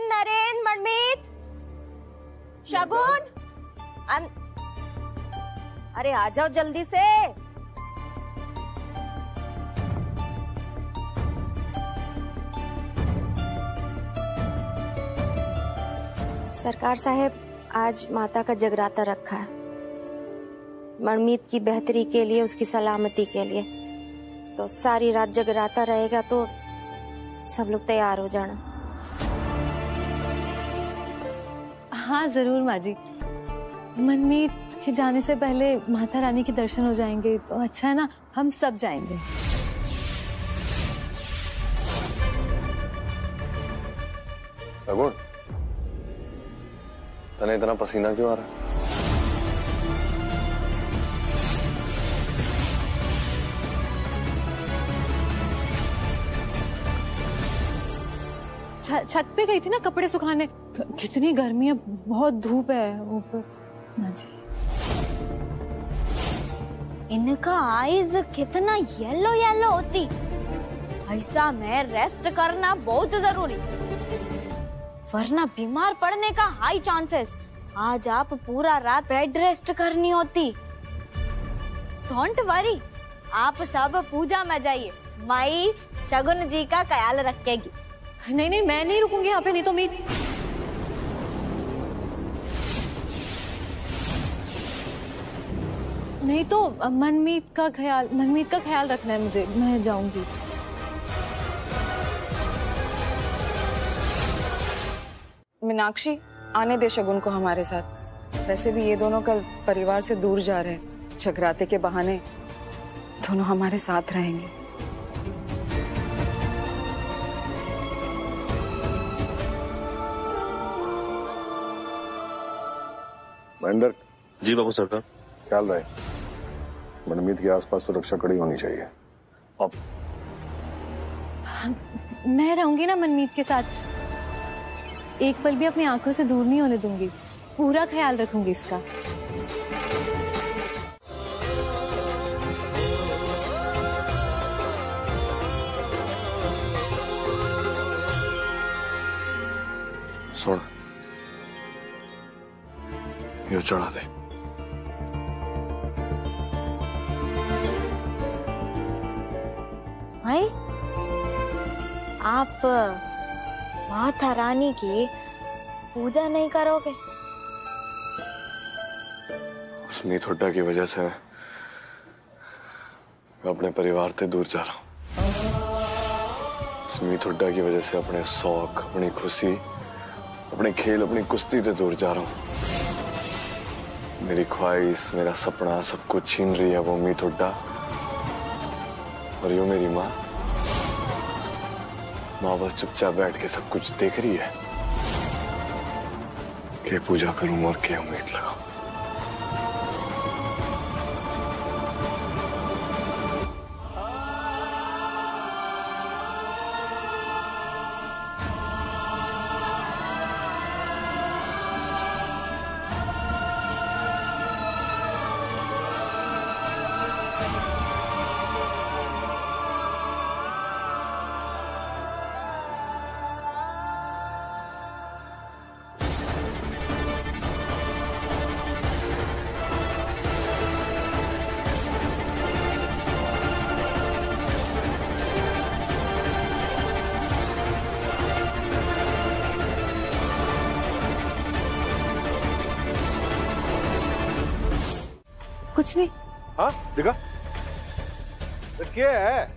नरेन, मनमीत, शगुन, अरे आ जाओ जल्दी से। सरकार साहब, आज माता का जगराता रखा है, मनमीत की बेहतरी के लिए, उसकी सलामती के लिए। तो सारी रात जगराता रहेगा, तो सब लोग तैयार हो जाना। हाँ जरूर माँ जी, मनमीत के जाने से पहले माता रानी के दर्शन हो जाएंगे तो अच्छा है ना, हम सब जाएंगे। शगुन, तने इतना पसीना क्यों आ रहा है? छत पे गई थी ना कपड़े सुखाने, कितनी गर्मी है, बहुत धूप है ऊपर। माँ जी, इनका आईज कितना येलो येलो होती, ऐसा में रेस्ट करना बहुत जरूरी, वरना बीमार पड़ने का हाई चांसेस। आज आप पूरा रात बेड रेस्ट करनी होती। डोंट वरी, आप सब पूजा में जाइए, माई शगुन जी का ख्याल रखेगी। नहीं नहीं, मैं नहीं रुकूंगी यहाँ पे, नहीं तो मैं। नहीं तो मनमीत का ख्याल रखना है मुझे, मैं जाऊंगी। मीनाक्षी, आने दे शगुन को हमारे साथ। वैसे भी ये दोनों कल परिवार से दूर जा रहे हैं, जगराते के बहाने दोनों हमारे साथ रहेंगे। महेंद्र जी। बाबू सरकार, ख्याल रहे मनमीत के आसपास सुरक्षा कड़ी होनी चाहिए। अब मैं रहूंगी ना मनमीत के साथ, एक पल भी अपनी आंखों से दूर नहीं होने दूंगी, पूरा ख्याल रखूंगी इसका। सुन, यो चढ़ा दे। भाई, आप माता रानी की पूजा नहीं करोगे? उस मीत हुड्डा की वजह से मैं अपने परिवार से दूर जा रहा हूँ। उस मीत हुड्डा की वजह से अपने शौक, अपनी खुशी, अपने खेल, अपनी कुश्ती से दूर जा रहा हूँ। मेरी ख्वाहिश, मेरा सपना, सब कुछ छीन रही है वो मीत हुड्डा। और यो मेरी माँ बस चुपचाप बैठ के सब कुछ देख रही है कि पूजा करूं और क्या उम्मीद लगाऊं। कुछ नहीं। हाँ दिखा, तो क्या है?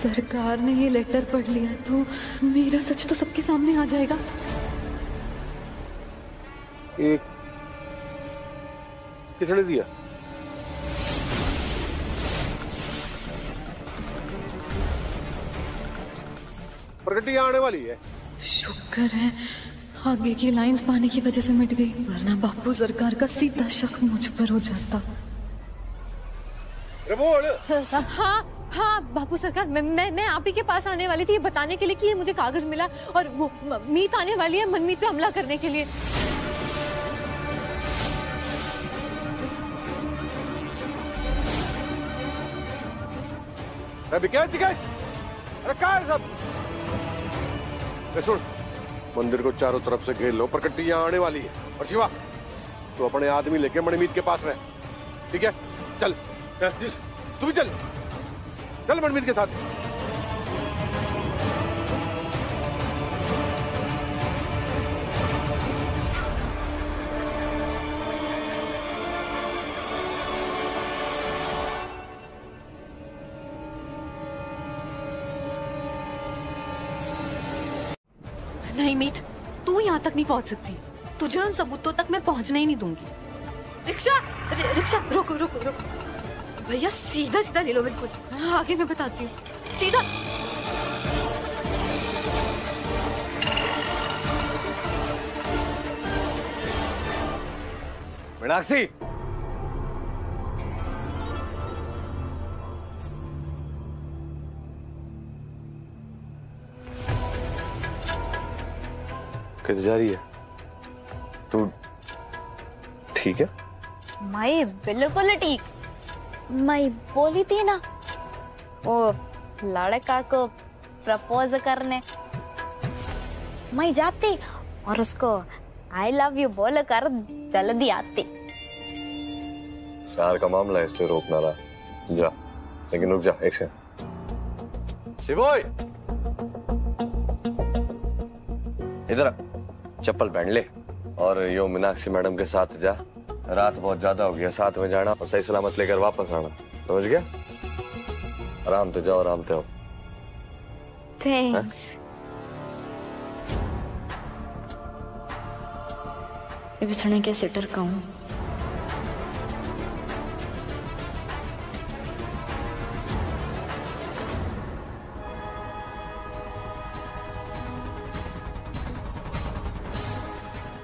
सरकार ने ये लेटर पढ़ लिया तो मेरा सच तो सबके सामने आ जाएगा। एक किसने दिया? प्रगति आने वाली है। शुक्र है आगे की लाइंस पाने की वजह से मिट गई, वरना बापू सरकार का सीधा शक मुझ पर हो जाता। हाँ हाँ बापू सरकार, मैं आप ही के पास आने वाली थी ये बताने के लिए कि ये मुझे कागज मिला और वो मीत आने वाली है मनमीत पे हमला करने के लिए। अरे क्या है सब? सुन, मंदिर को चारों तरफ से घेर लो, प्रकृति यहाँ आने वाली है। और शिवा, तू अपने आदमी लेके मनमीत के पास रह, ठीक है? चल तू भी चल, चल मनमीत के साथ। नहीं मीत, तू यहाँ तक नहीं पहुँच सकती। तुझे उन सबूतों तक मैं पहुँचने ही नहीं दूंगी। रिक्शा, रिक्शा रोको रोको रोको भैया, सीधा सीधा ले लो बिल्कुल। हाँ आगे मैं बताती हूँ, सीधा। मीनाक्षी, कैसे जा रही है तू? ठीक है माई? बिल्कुल ठीक। मैं बोली थी ना वो लड़का को प्रपोज करने मैं जाती और उसको आई लव यू बोल कर जल्दी आती। प्यार का मामला है इसलिए रोकना रहा। जा, लेकिन रुक जा एक सेकंड। शिवोई इधर चप्पल पहन ले और यो मीनाक्षी मैडम के साथ जा। रात बहुत ज्यादा हो गया, साथ में जाना और सही सलामत लेकर वापस आना, समझ गया? आराम से जाओ, आराम से आओ। थैंक्स। बिछड़ने के सिटर का हूँ।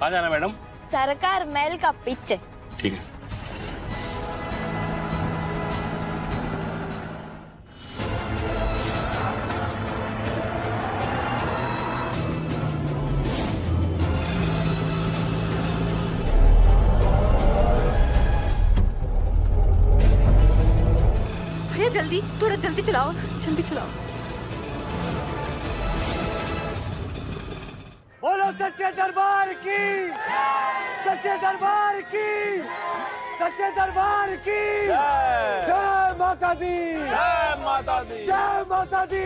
आ जाना मैडम। सरकार महल का पिच है। ठीक है। भैया जल्दी, थोड़ा जल्दी चलाओ, जल्दी चलाओ। बोलो सच्चे दरबार की, सच्चे दरबार की, सच्चे दरबार की। जय माता दी, जय माता दी, जय माता दी।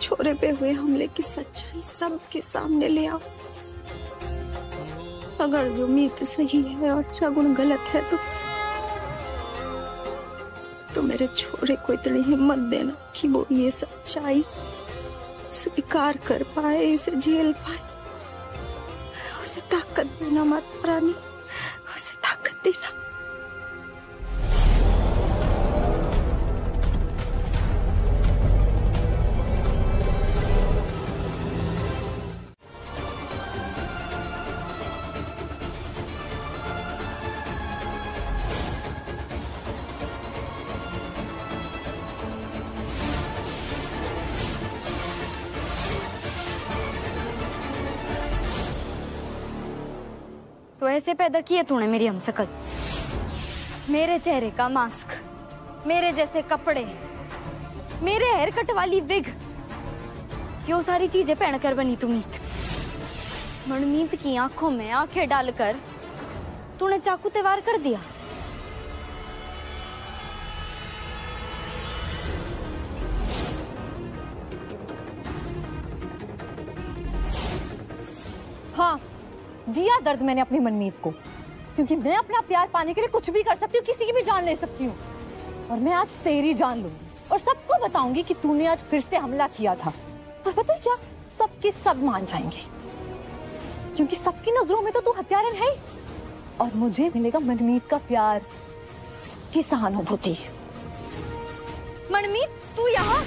छोरे पे हुए हमले की सच्चाई सबके सामने ले आओ। अगर जो मीत सही है और शगुन गलत है तो मेरे छोरे को इतनी हिम्मत देना कि वो ये सच्चाई स्वीकार कर पाए, इसे झेल पाए। उसे ताकत देना माता रानी, उसे ताकत देना। ऐसे पैदा किए तूने मेरी हमशक्ल, मेरे चेहरे का मास्क, मेरे जैसे कपड़े, मेरे हेयर कट वाली विग, ये सारी चीजें पहनकर बनी तू मीत। मनमीत की आंखों में आंखें डालकर तूने चाकू से वार कर दिया। हाँ दिया दर्द मैंने अपनी मनमीत को, क्योंकि मैं अपना प्यार पाने के लिए कुछ भी कर सकती हूँ, किसी की भी जान ले सकती हूँ। और मैं आज तेरी जान लूंगी और सबको बताऊंगी कि तूने आज फिर से हमला किया था। और पता है क्या, सबके सब मान जाएंगे, क्योंकि सबकी नजरों में तो तू हत्यारन है। और मुझे मिलेगा मनमीत का प्यार, सबकी सहानुभूति। मनमीत तू यहाँ?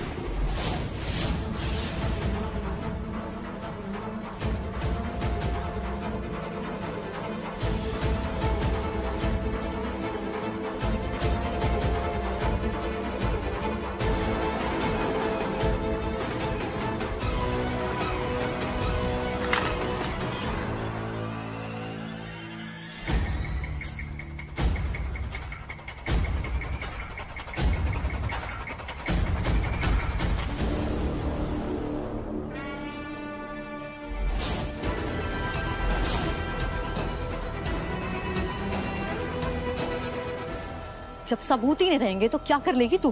जब सबूत ही नहीं रहेंगे तो क्या कर लेगी तू?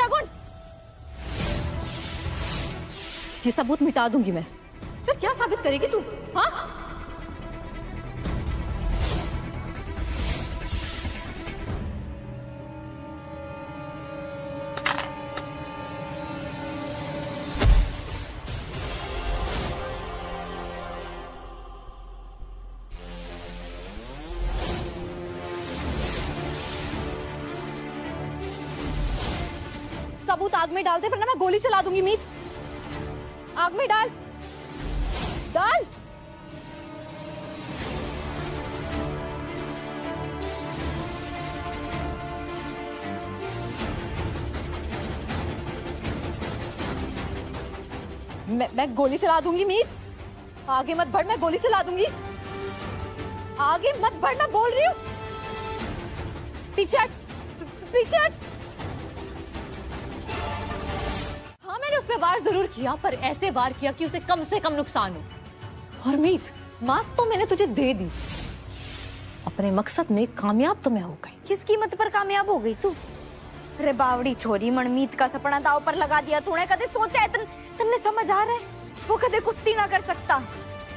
शगुन, ये सबूत मिटा दूंगी मैं, फिर क्या साबित करेगी तू? हाँ, सबूत आग में डाल दे वरना मैं गोली चला दूंगी। मीत, आग में डाल डाल। मैं गोली चला दूंगी। मीत, आगे मत बढ़, मैं गोली चला दूंगी। आगे मत बढ़, मैं बोल रही हूं। पीछे हट, पीछे हट। उस पे वार जरूर किया, पर ऐसे वार किया कि उसे कम से कम नुकसान हो। और मीत, मात तो मैंने तुझे दे दी, अपने मकसद में कामयाब तो मैं हो गई। किस कीमत पर कामयाब हो गई तू? अरे बावड़ी छोरी, मनमीत का सपना दाव पर लगा दिया तूने। कदे सोचा है तुमने? समझ आ रहा है वो कदे कुश्ती ना कर सकता।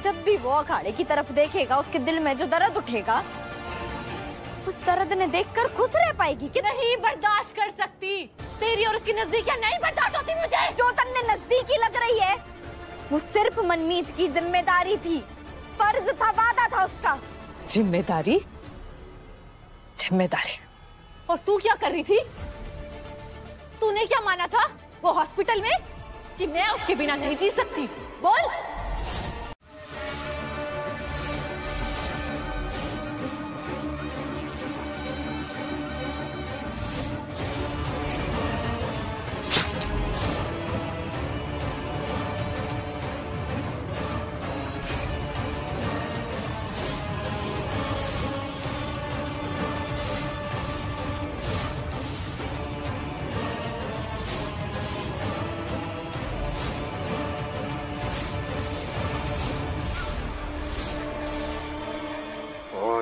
जब भी वो अखाड़े की तरफ देखेगा, उसके दिल में जो दर्द उठेगा, उस दर्द ने देखकर खुश रह पाएगी कि नहीं बर्दाश्त कर सकती। तेरी और उसकी नजदीकियां नहीं बर्दाश्त होती मुझे। जो तुमने नजदीकी लग रही है वो सिर्फ मनमीत की जिम्मेदारी थी, फर्ज था, वादा था उसका। जिम्मेदारी, जिम्मेदारी। और तू क्या कर रही थी? तूने क्या माना था वो हॉस्पिटल में कि मैं उसके बिना नहीं जी सकती? बोल।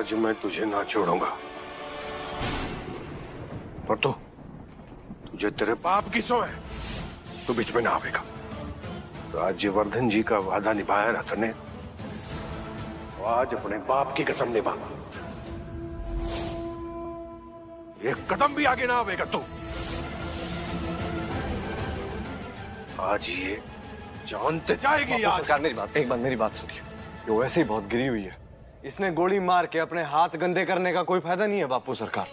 आज मैं तुझे ना छोड़ूंगा, पर तो तुझे तेरे बाप की सो है, तू बीच में ना आवेगा। राज्यवर्धन जी का वादा निभाया ना तूने, आज अपने बाप की कसम निभा। एक कदम भी आगे ना आवेगा तू। आज ये जानते जाएगी। सरकार, मेरी बात, एक बार मेरी बात सुनिए। ये वैसे ही बहुत गिरी हुई है, इसने गोली मार के अपने हाथ गंदे करने का कोई फायदा नहीं है बापू सरकार।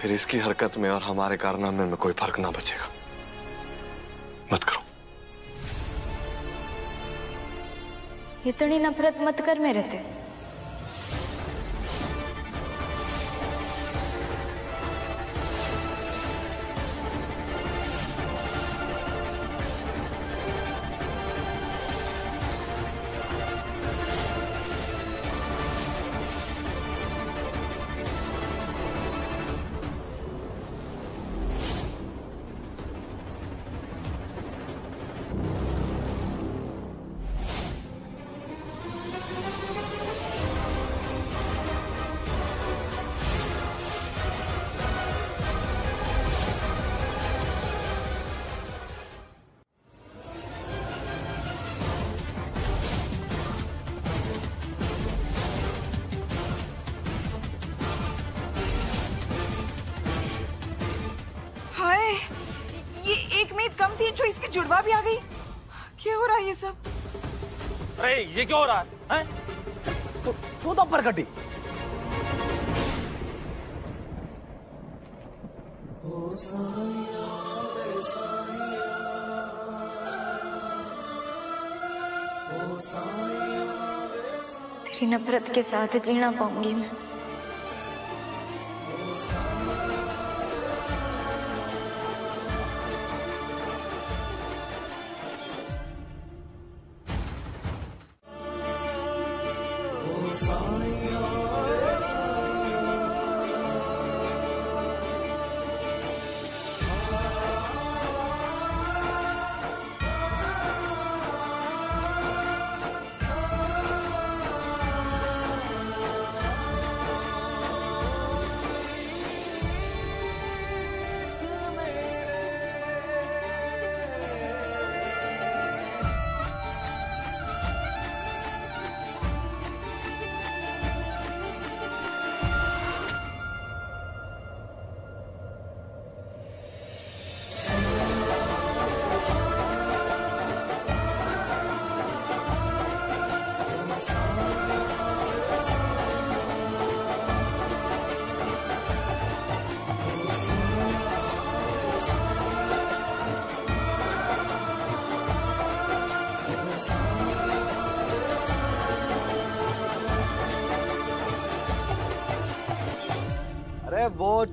फिर इसकी हरकत में और हमारे कारनामे में कोई फर्क ना बचेगा। मत करो, इतनी नफरत मत कर मेरे से। कम थी जो इसकी जुड़वा भी आ गई। क्या हो रहा है ये सब? अरे ये क्या हो रहा है? तू तो पर कटी। तेरी नफरत के साथ जीना पाऊंगी मैं।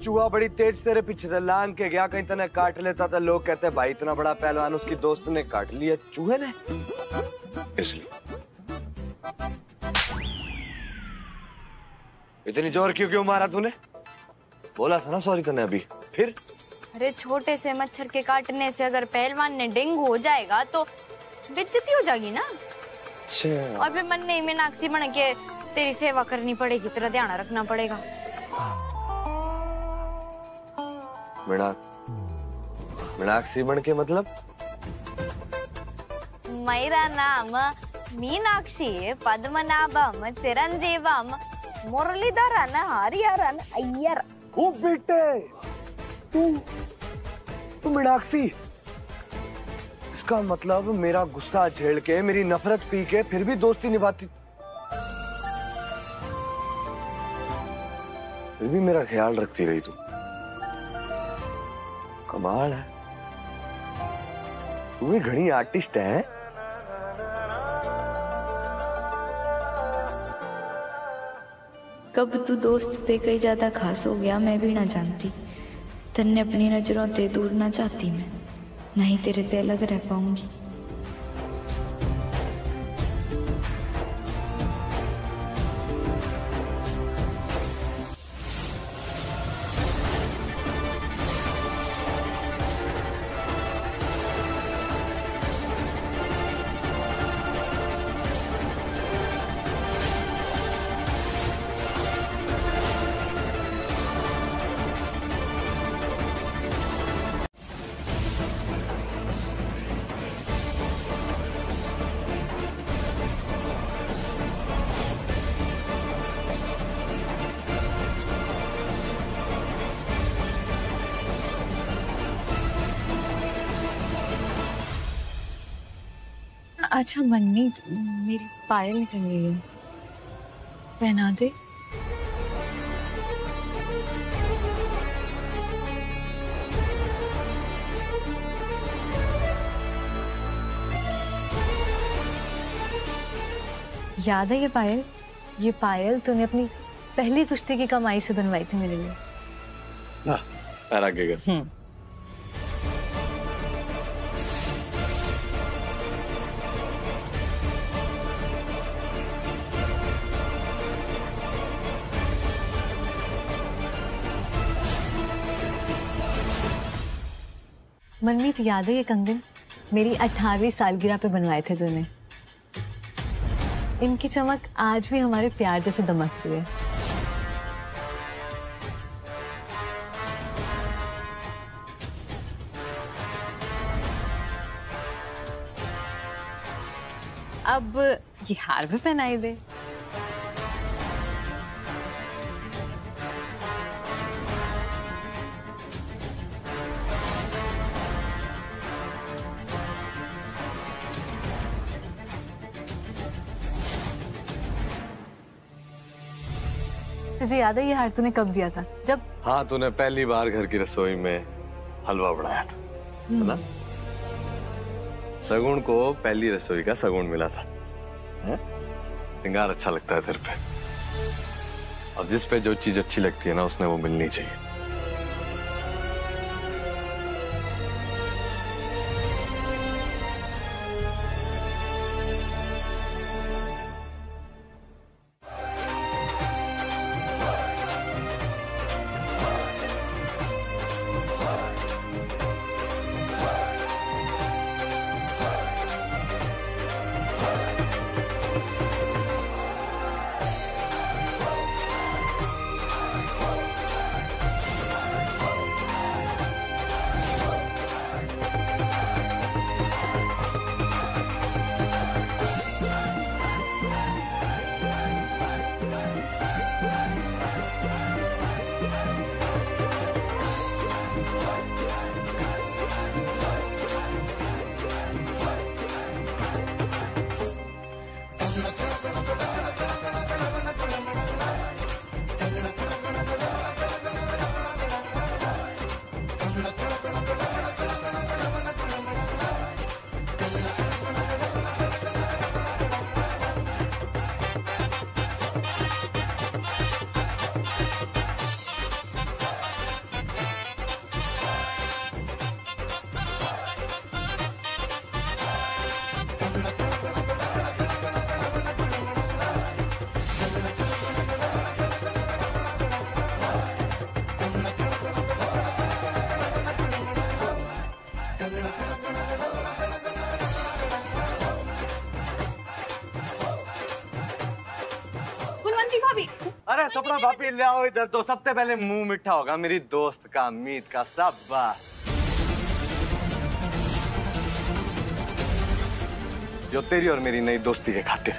चूहा बड़ी तेज तेरे पीछे से लांग के गया, कहीं तने काट लेता तो लोग कहते भाई इतना बड़ा पहलवान उसकी दोस्त ने काट लिया चूहे ने, इसलिए। इतनी जोर क्यों मारा तूने? बोला था ना सॉरी तने अभी, फिर? अरे छोटे से मच्छर के काटने से अगर पहलवान ने डेंगू हो जाएगा तो बेइज्जती हो जाएगी ना। अच्छा। और फिर मन नहीं में नाक्षी बन के तेरी सेवा करनी पड़ेगी, तेरा ध्यान रखना पड़ेगा। मीनाक्षी बन के मतलब? मेरा नाम मीनाक्षी पद्मनाभम चिरंजीवम मुरलीधर हरिहरन अय्यर। ओ बेटे तू मीनाक्षी, इसका मतलब मेरा गुस्सा झेल के मेरी नफरत पी के फिर भी दोस्ती निभाती, फिर भी मेरा ख्याल रखती रही तू। कमाल है, तू भी घनी आर्टिस्ट है। कब तू दोस्त से कई ज्यादा खास हो गया मैं भी ना जानती, तन्ने अपनी नजरों से दूर ना चाहती मैं, नहीं तेरे से अलग रह पाऊंगी। अच्छा मनमीत, मेरी पायल निकल गई है, पहना दे। याद है ये पायल तूने अपनी पहली कुश्ती की कमाई से बनवाई थी मेरे लिए ना, पैरा। मनमीत याद है ये कंगन मेरी 18वीं सालगिरह पे बनवाए थे तूने, इनकी चमक आज भी हमारे प्यार जैसे दमकती है। अब ये हार भी पहनाई दे। तुझे याद है ये हार तूने कब दिया था? जब हाँ तूने पहली बार घर की रसोई में हलवा बनाया था, है ना? सगुन को पहली रसोई का सगुन मिला था। श्रृंगार अच्छा लगता है तेरे पे, अब जिस पे जो चीज अच्छी लगती है ना उसने वो मिलनी चाहिए। कुलवंती भाभी। अरे सपना भाभी ले आओ इधर। तो सबसे पहले मुंह मीठा होगा मेरी दोस्त का, मीत का। शाबाश। जो तेरी और मेरी नई दोस्ती के खातिर।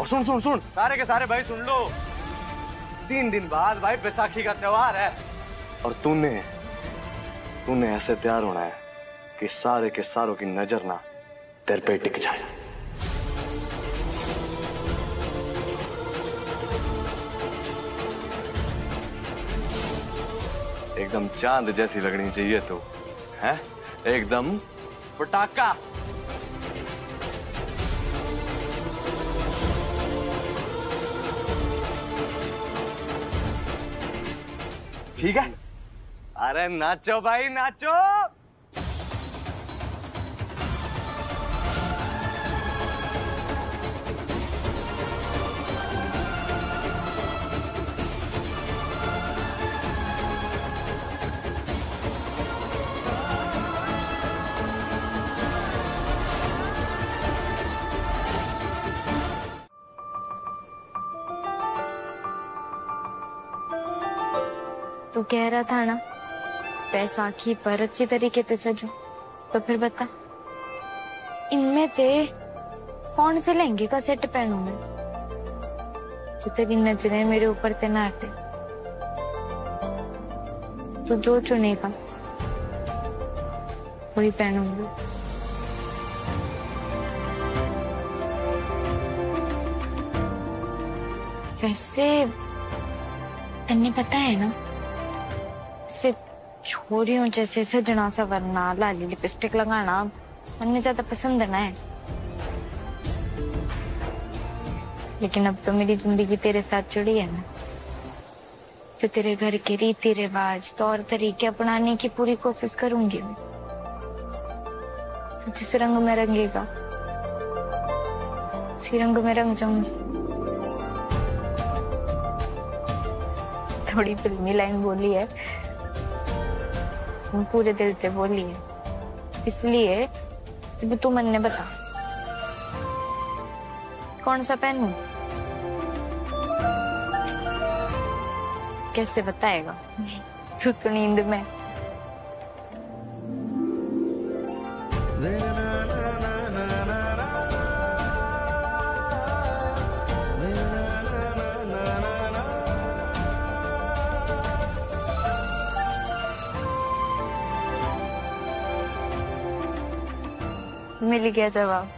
और सुन सुन सुन सारे के सारे भाई सुन लो, 3 दिन बाद भाई बैसाखी का त्योहार है और तूने तूने ऐसे तैयार होना है कि सारे के सारों की नजर ना तेरे पे टिक जाए। एकदम चांद जैसी लगनी चाहिए तू, है एकदम पटाखा। ठीक है। अरे नाचो भाई नाचो। तू कह रहा था ना बैसाखी पर अच्छी तरीके से सजो, तो फिर बता इनमें ते कौन से लहंगे का सेट पहनूं मैं जो तेरी नजरें मेरे ऊपर ते ना आते। तू जो चुनेगा वही पहनूंगी। वैसे तन्ने पता है ना से छोरियों जैसे सजना सवरना, लाली लिपस्टिक लगाना मैंने ज्यादा पसंद ना है। लेकिन अब तो मेरी जिंदगी तेरे साथ जुड़ी है ना, तो तेरे घर के रीति रिवाज तौर तरीके अपनाने की पूरी कोशिश करूंगी मैं। तो जिस रंग में रंगेगा उसी रंग में रंग जाऊंगी। थोड़ी फिल्मी लाइन बोली है, पूरे दिल से बोली है, इसलिए तू मन्ने बता कौन सा पहनूं। कैसे बताएगा तू तो नींद में। मिल गया जवाब।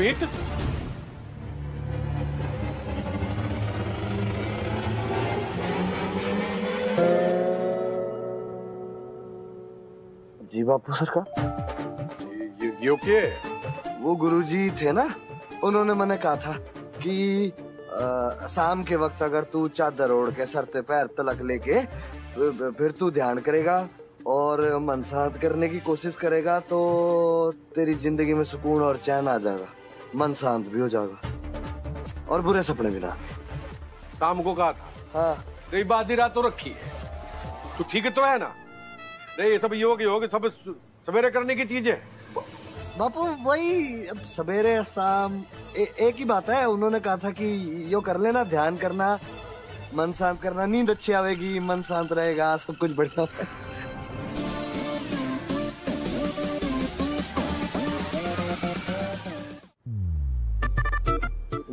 मीत जी बापू सरकार वो गुरुजी थे ना, उन्होंने मैंने कहा था कि शाम के वक्त अगर तू चादर ओढ़ के सरते पैर तलक लेके फिर तू ध्यान करेगा और मन शांत करने की कोशिश करेगा तो तेरी जिंदगी में सुकून और चैन आ जाएगा, मन शांत भी हो जाएगा और बुरे सपने भी ना। शाम को कहा था। हाँ तेरी बात ही रात तो रखी है, तू ठीक तो है ना। नहीं ये सब योग सब सवेरे करने की चीज है बापू, वही अब सवेरे शाम एक ही बात है। उन्होंने कहा था कि यो कर लेना, ध्यान करना, मन शांत करना, नींद अच्छी आवेगी, मन शांत रहेगा, सब कुछ बढ़िया।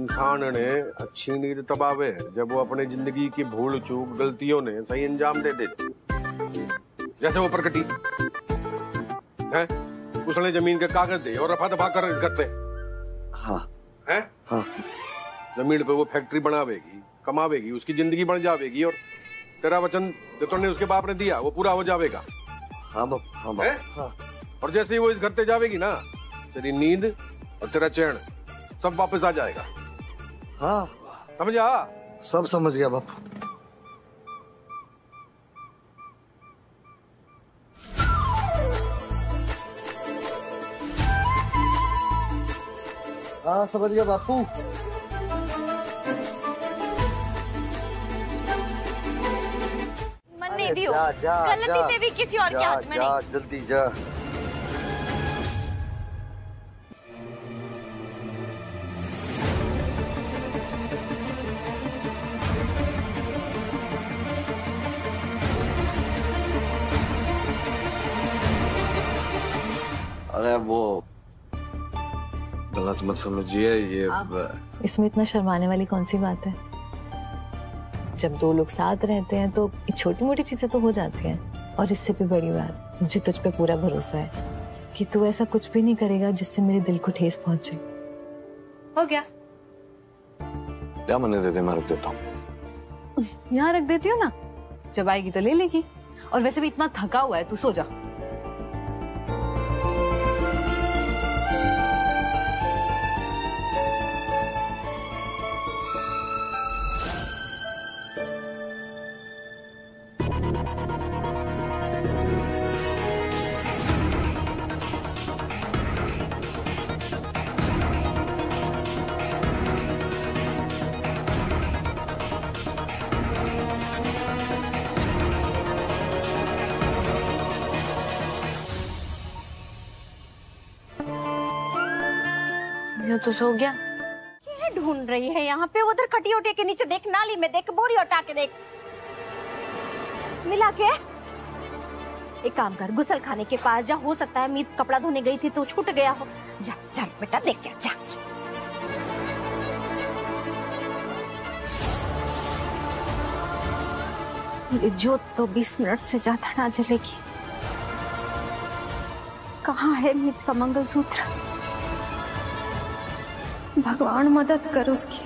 इंसान ने अच्छी नींद तब आवे जब वो अपने जिंदगी की भूल चूक गलतियों ने सही अंजाम दे देती, जैसे वो प्रकृति है उसने जमीन के कागज दे और रफा दफा कर करते। हाँ है हाँ। जमीन पे वो फैक्ट्री बनावेगी, कमावेगी, उसकी जिंदगी बन जाएगी और तेरा वचन जो तुमने उसके बाप ने दिया वो पूरा हो जाएगा। हाँ बाप हाँ, हाँ। और जैसे ही वो इस घर पे जावेगी ना तेरी नींद और तेरा चैन सब वापस आ जाएगा। हाँ समझा? सब समझ गया बापू। हाँ समझ गया बापू। मन नहीं दियो, गलती से भी किसी और के हाथ में नहीं। जल्दी जा। अरे वो गलत मत समझिए ये। इसमें इतना शर्माने वाली कौन सी बात है? जब दो लोग साथ रहते हैं तो छोटी मोटी चीजें तो हो जाती हैं। और इससे भी बड़ी बात, मुझे तुझ पे पूरा भरोसा है कि तू ऐसा कुछ भी नहीं करेगा जिससे मेरे दिल को ठेस पहुंचे। हो गया, क्या मने देते? मैं रख देता हूँ। यहाँ रख देती हो ना, जब आएगी तो ले लेगी। और वैसे भी इतना थका हुआ है, तू सो जा। तो सो गया। ये ढूंढ रही है यहाँ पे, उधर खटियोटे के नीचे देख, नाली में देख, बोरी उठा के देख, मिला के। एक काम कर, गुसल खाने के पास जा, हो सकता है मीत कपड़ा धोने गई थी तो छूट गया हो। जा जा बेटा, देख के जा, जा। जोत तो 20 मिनट से ज्यादा ना जलेगी। कहाँ है मीत का मंगलसूत्र? भगवान मदद कर उसकी।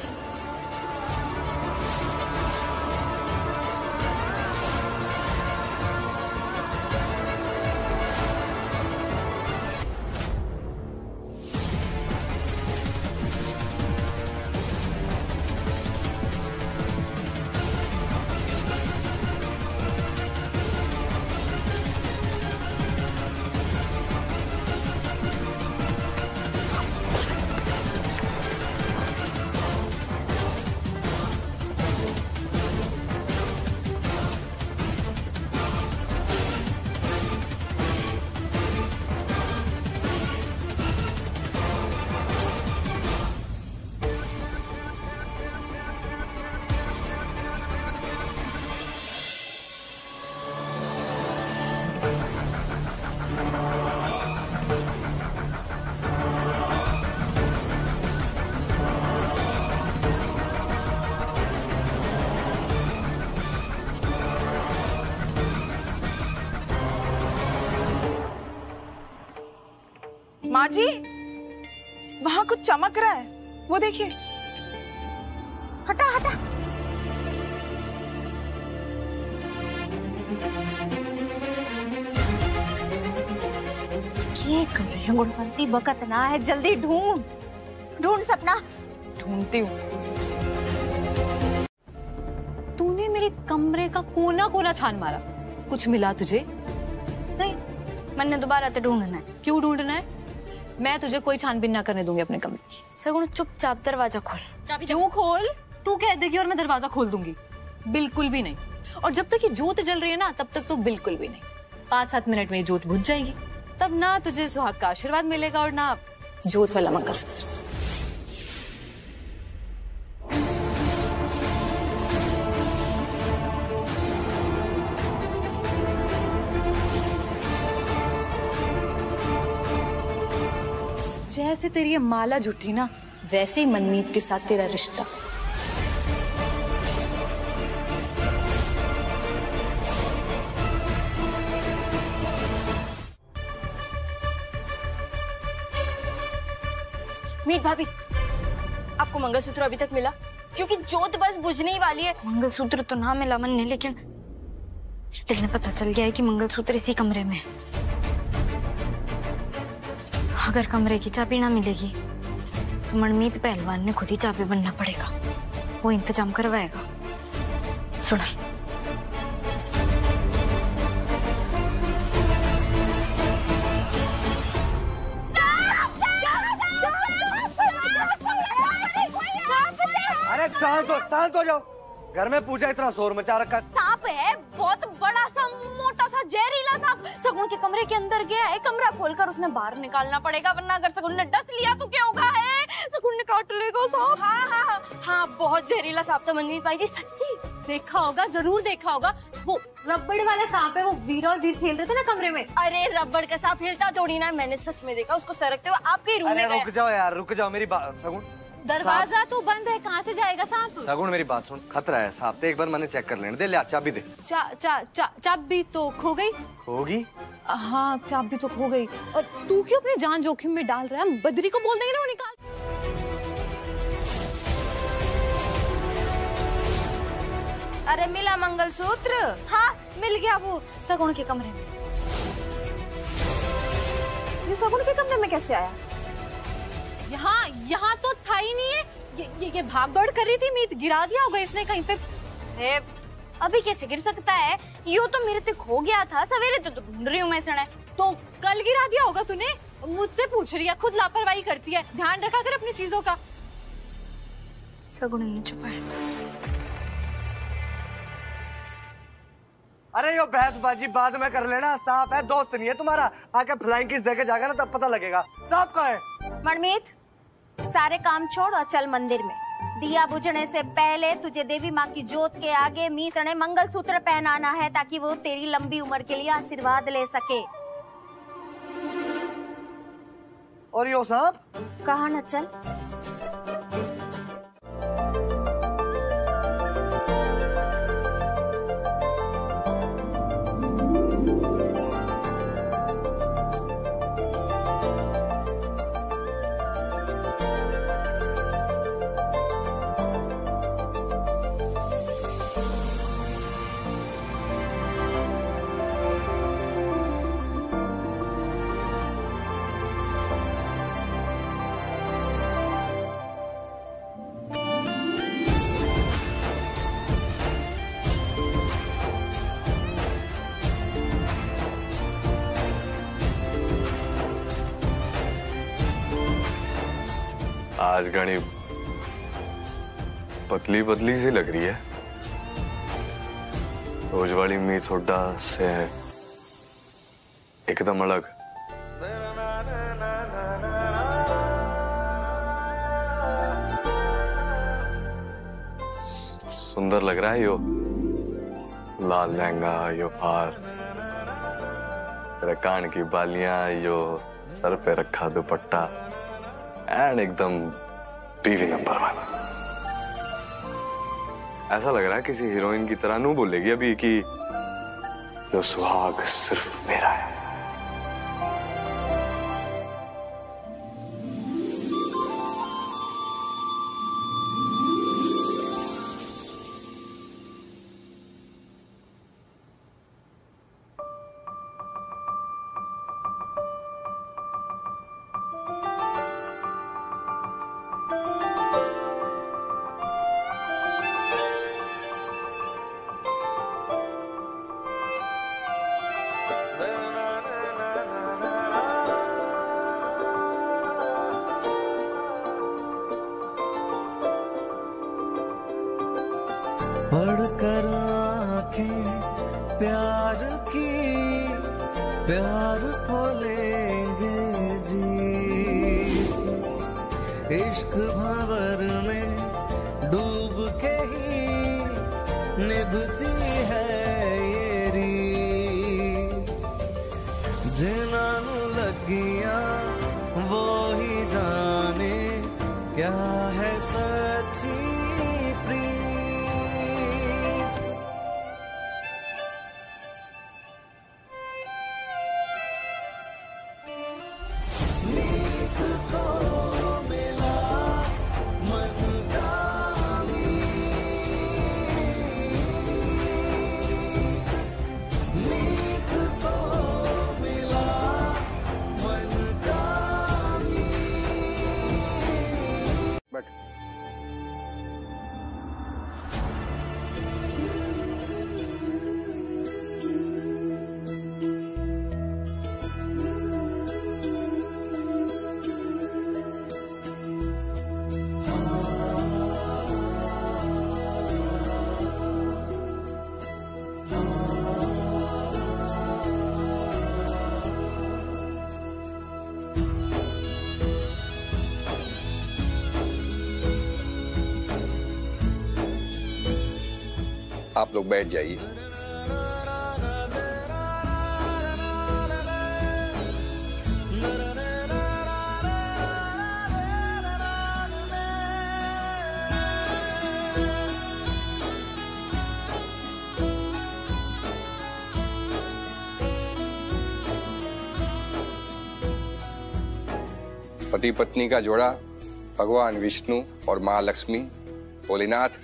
माँ जी, वहाँ कुछ चमक रहा है, वो देखिए। हटा हटा। ये कहीं गुणवंती बकत ना है, जल्दी ढूंढ ढूंढ सपना। ढूंढती हूँ। तूने मेरे कमरे का कोना कोना छान मारा, कुछ मिला तुझे? नहीं, मैंने दोबारा तो ढूंढना है। क्यों ढूंढना है? मैं तुझे कोई छानबीन ना करने दूंगी अपने कमरे की। सगुन चुपचाप दरवाजा खोल। चाबी क्यों खोल? तू कह देगी और मैं दरवाजा खोल दूंगी? बिल्कुल भी नहीं। और जब तक ये जोत जल रही है ना, तब तक तो बिल्कुल भी नहीं। 5-7 मिनट में ये जोत बुझ जाएगी, तब ना तुझे सुहाग का आशीर्वाद मिलेगा और ना जोत वाला मंगलसूत्र। जैसे तेरी ये माला जुटी ना, वैसे ही मनमीत के साथ तेरा रिश्ता। मीत भाभी, आपको मंगलसूत्र अभी तक मिला? क्योंकि जोत बस बुझने ही वाली है। मंगलसूत्र तो ना मिला मन ने, लेकिन पता चल गया है कि मंगलसूत्र इसी कमरे में है। अगर कमरे की चाबी ना मिलेगी तो मनमीत पहलवान ने खुद ही चाबी बनना पड़ेगा, वो इंतजाम करवाएगा। सुना शांत हो जाओ, घर में पूजा इतना शोर मचा रखा। सांप है, बहुत बड़ा सा मोटा था जहरीला सांप। सगुन के कमरे के अंदर गया है, कमरा खोलकर उसने बाहर निकालना पड़ेगा, वरना अगर सगुन ने डस लिया तो क्या होगा है, सगुन ने काट लेगा सांप। हाँ हाँ हाँ हाँ, बहुत जहरीला सांप था मनमीत भाई जी, सच्ची देखा होगा, जरूर देखा होगा। वो रबड़ वाला सांप है, वो वीरा और वीर खेल रहे थे ना कमरे में। अरे रबड़ का सांप खेलता थोड़ी ना, मैंने सच में देखा उसको सरकते हुए आपके रूम में। रुक जाओ यार, रुक जाओ मेरी बात। सगुन दरवाजा तो बंद है, कहाँ से जाएगा सांप? सगुन मेरी बात सुन, खतरा है सांप, एक बार मैंने चेक कर लेने दे। ले चाबी दे। चाबी तो खो गई। होगी? हाँ चाबी तो खो गई। और तू क्यों अपनी जान जोखिम में डाल रहा है? हम बद्री को बोल देंगे ना वो निकाल। अरे मिला मंगलसूत्र? हाँ मिल गया, वो सगुन के कमरे में। ये सगुन के कमरे में कैसे आया? यहाँ तो था ही नहीं है। ये भाग दौड़ कर रही थी, मीत गिरा दिया होगा इसने कहीं पे। अभी कैसे गिर सकता है? यो तो मेरे से खो गया था, सवेरे तो ढूंढ रही हूँ मैं सड़े। तो कल गिरा दिया होगा तूने, मुझसे पूछ रही है, खुद लापरवाही करती है। ध्यान रखा कर अपनी चीजों का। सगुन ने छुपाया था। अरे यो बहसबाजी बाद में कर लेना, सांप है दोस्त नहीं है तुम्हारा। आके फ्लाइंग किस जगह जाएगा ना तब पता लगेगा सांप का है। मनमीत सारे काम छोड़ और चल मंदिर में। दिया बुझने से पहले तुझे देवी माँ की जोत के आगे मीत ने मंगलसूत्र पहनाना है, ताकि वो तेरी लंबी उम्र के लिए आशीर्वाद ले सके। और यो सांप कहा न चल। आज गाड़ी पतली पतली सी लग रही है, रोज वाली मीत थोड़ा से एकदम अलग। सुंदर लग रहा है यो लाल लहंगा, यो फार, कान की बालियां, यो सर पे रखा दुपट्टा, एंड एकदम बीवी नंबर वन। ऐसा लग रहा है किसी हीरोइन की तरह नू बोलेगी अभी कि यो सुहाग सिर्फ मेरा है। बढ़कर आंखें प्यार की, प्यार को लेंगे जी। इश्क भंवर में डूब के ही निभती है ये री। जिना नू लगिया वो ही जाने क्या है सच्ची। आप लोग बैठ जाइए। पति पत्नी का जोड़ा भगवान विष्णु और माँ लक्ष्मी, भोलेनाथ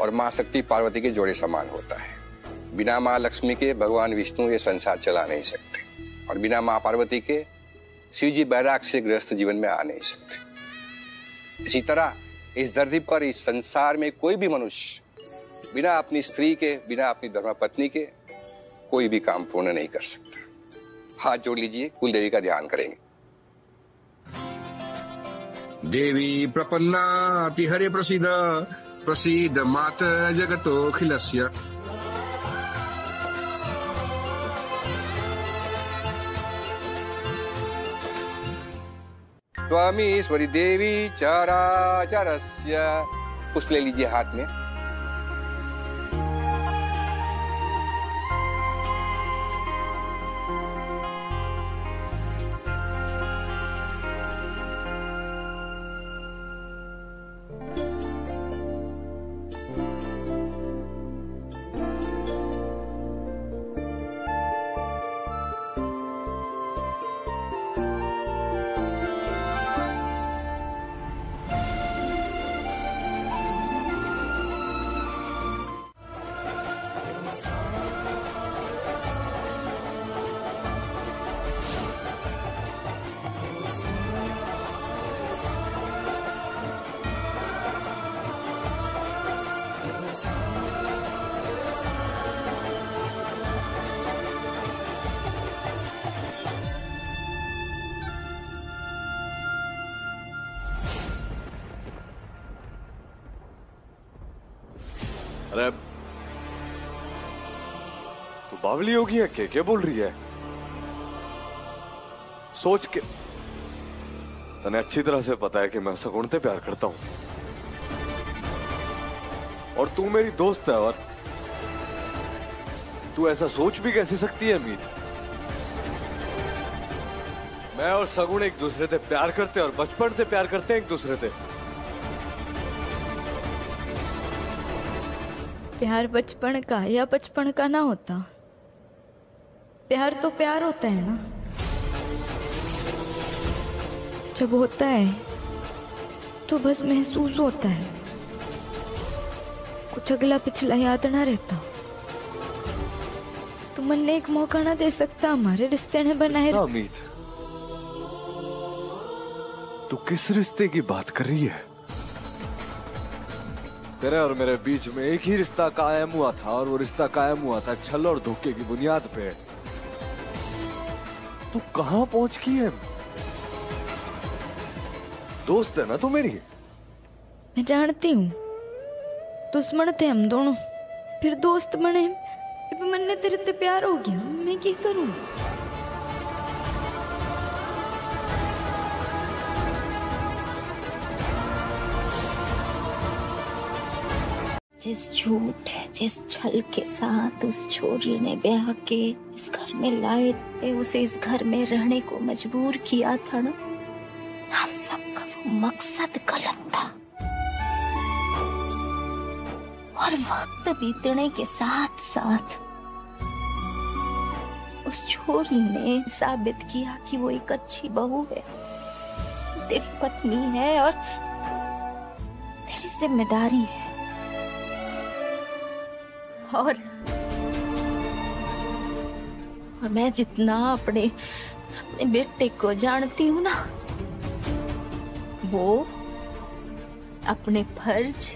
और माँ शक्ति पार्वती के जोड़े समान होता है। बिना माँ लक्ष्मी के भगवान विष्णु ये संसार चला नहीं सकते और बिना माँ पार्वती के शिव जी बैराग से गृहस्थ जीवन में आ नहीं सकते। इसी तरह इस धरती पर, इस संसार में कोई भी मनुष्य बिना अपनी स्त्री के, बिना अपनी धर्मपत्नी के कोई भी काम पूर्ण नहीं कर सकता। हाथ जोड़ लीजिए, कुल देवी का ध्यान करेंगे। देवी प्रपन्ना तिहरे प्रसीद प्रसीद मात जगतोखिलस्य। स्वामीश्वरी देवी चराचरस्य। पुष्प ले लीजिए हाथ में। अरे तू बावली हो गई है क्या बोल रही है? सोच के तने अच्छी तरह से पता है कि मैं सगुण से प्यार करता हूं और तू मेरी दोस्त है, और तू ऐसा सोच भी कैसे सकती है मीत? मैं और सगुण एक दूसरे से प्यार करते और बचपन से प्यार करते हैं एक दूसरे से। प्यार बचपन का या बचपन का ना होता, प्यार तो प्यार होता है ना। जब होता है तो बस महसूस होता है, कुछ अगला पिछला याद ना रहता। तुम मन ने एक मौका ना दे सकता? हमारे रिश्ते ने बनाए। अमित, तू किस रिश्ते की बात कर रही है? तेरे और मेरे बीच में एक ही रिश्ता कायम हुआ था और वो रिश्ता कायम हुआ था छल और धोखे की बुनियाद पे। तू कहाँ पहुंच गई है? दोस्त है ना तू मेरी? मैं जानती हूँ, दुश्मन थे हम दोनों, फिर दोस्त बने। अब मन ने तेरे से प्यार हो गया, मैं क्या करूँ? जिस झूठ जिस छल के साथ उस छोरी ने ब्याह के इस घर में लाए थे, उसे इस घर में रहने को मजबूर किया था ना, हम सबका वो मकसद गलत था। और वक्त बीतने के साथ साथ उस छोरी ने साबित किया कि वो एक अच्छी बहू है, तेरी पत्नी है और तेरी जिम्मेदारी है। और मैं जितना अपने बेटे को जानती हूँ ना, वो अपने फर्ज,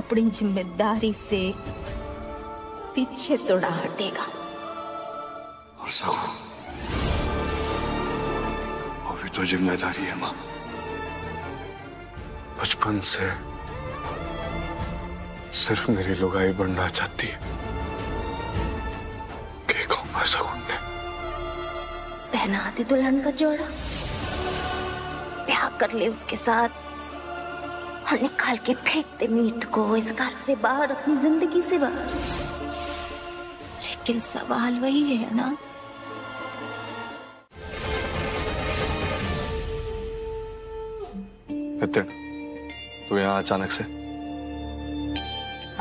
अपनी जिम्मेदारी से पीछे तो ना हटेगा। और वो भी तो जिम्मेदारी है माँ, बचपन से सिर्फ मेरी लुगाई बनना चाहती है। क्या कहूँ मैं सगुन ने? पहना दी दुल्हन का जोड़ा, ब्याह कर ले उसके साथ, और निकाल के फेंकते मीत को इस घर से बाहर, अपनी जिंदगी से बाहर। लेकिन सवाल वही है ना, नितिन तू यहाँ अचानक से?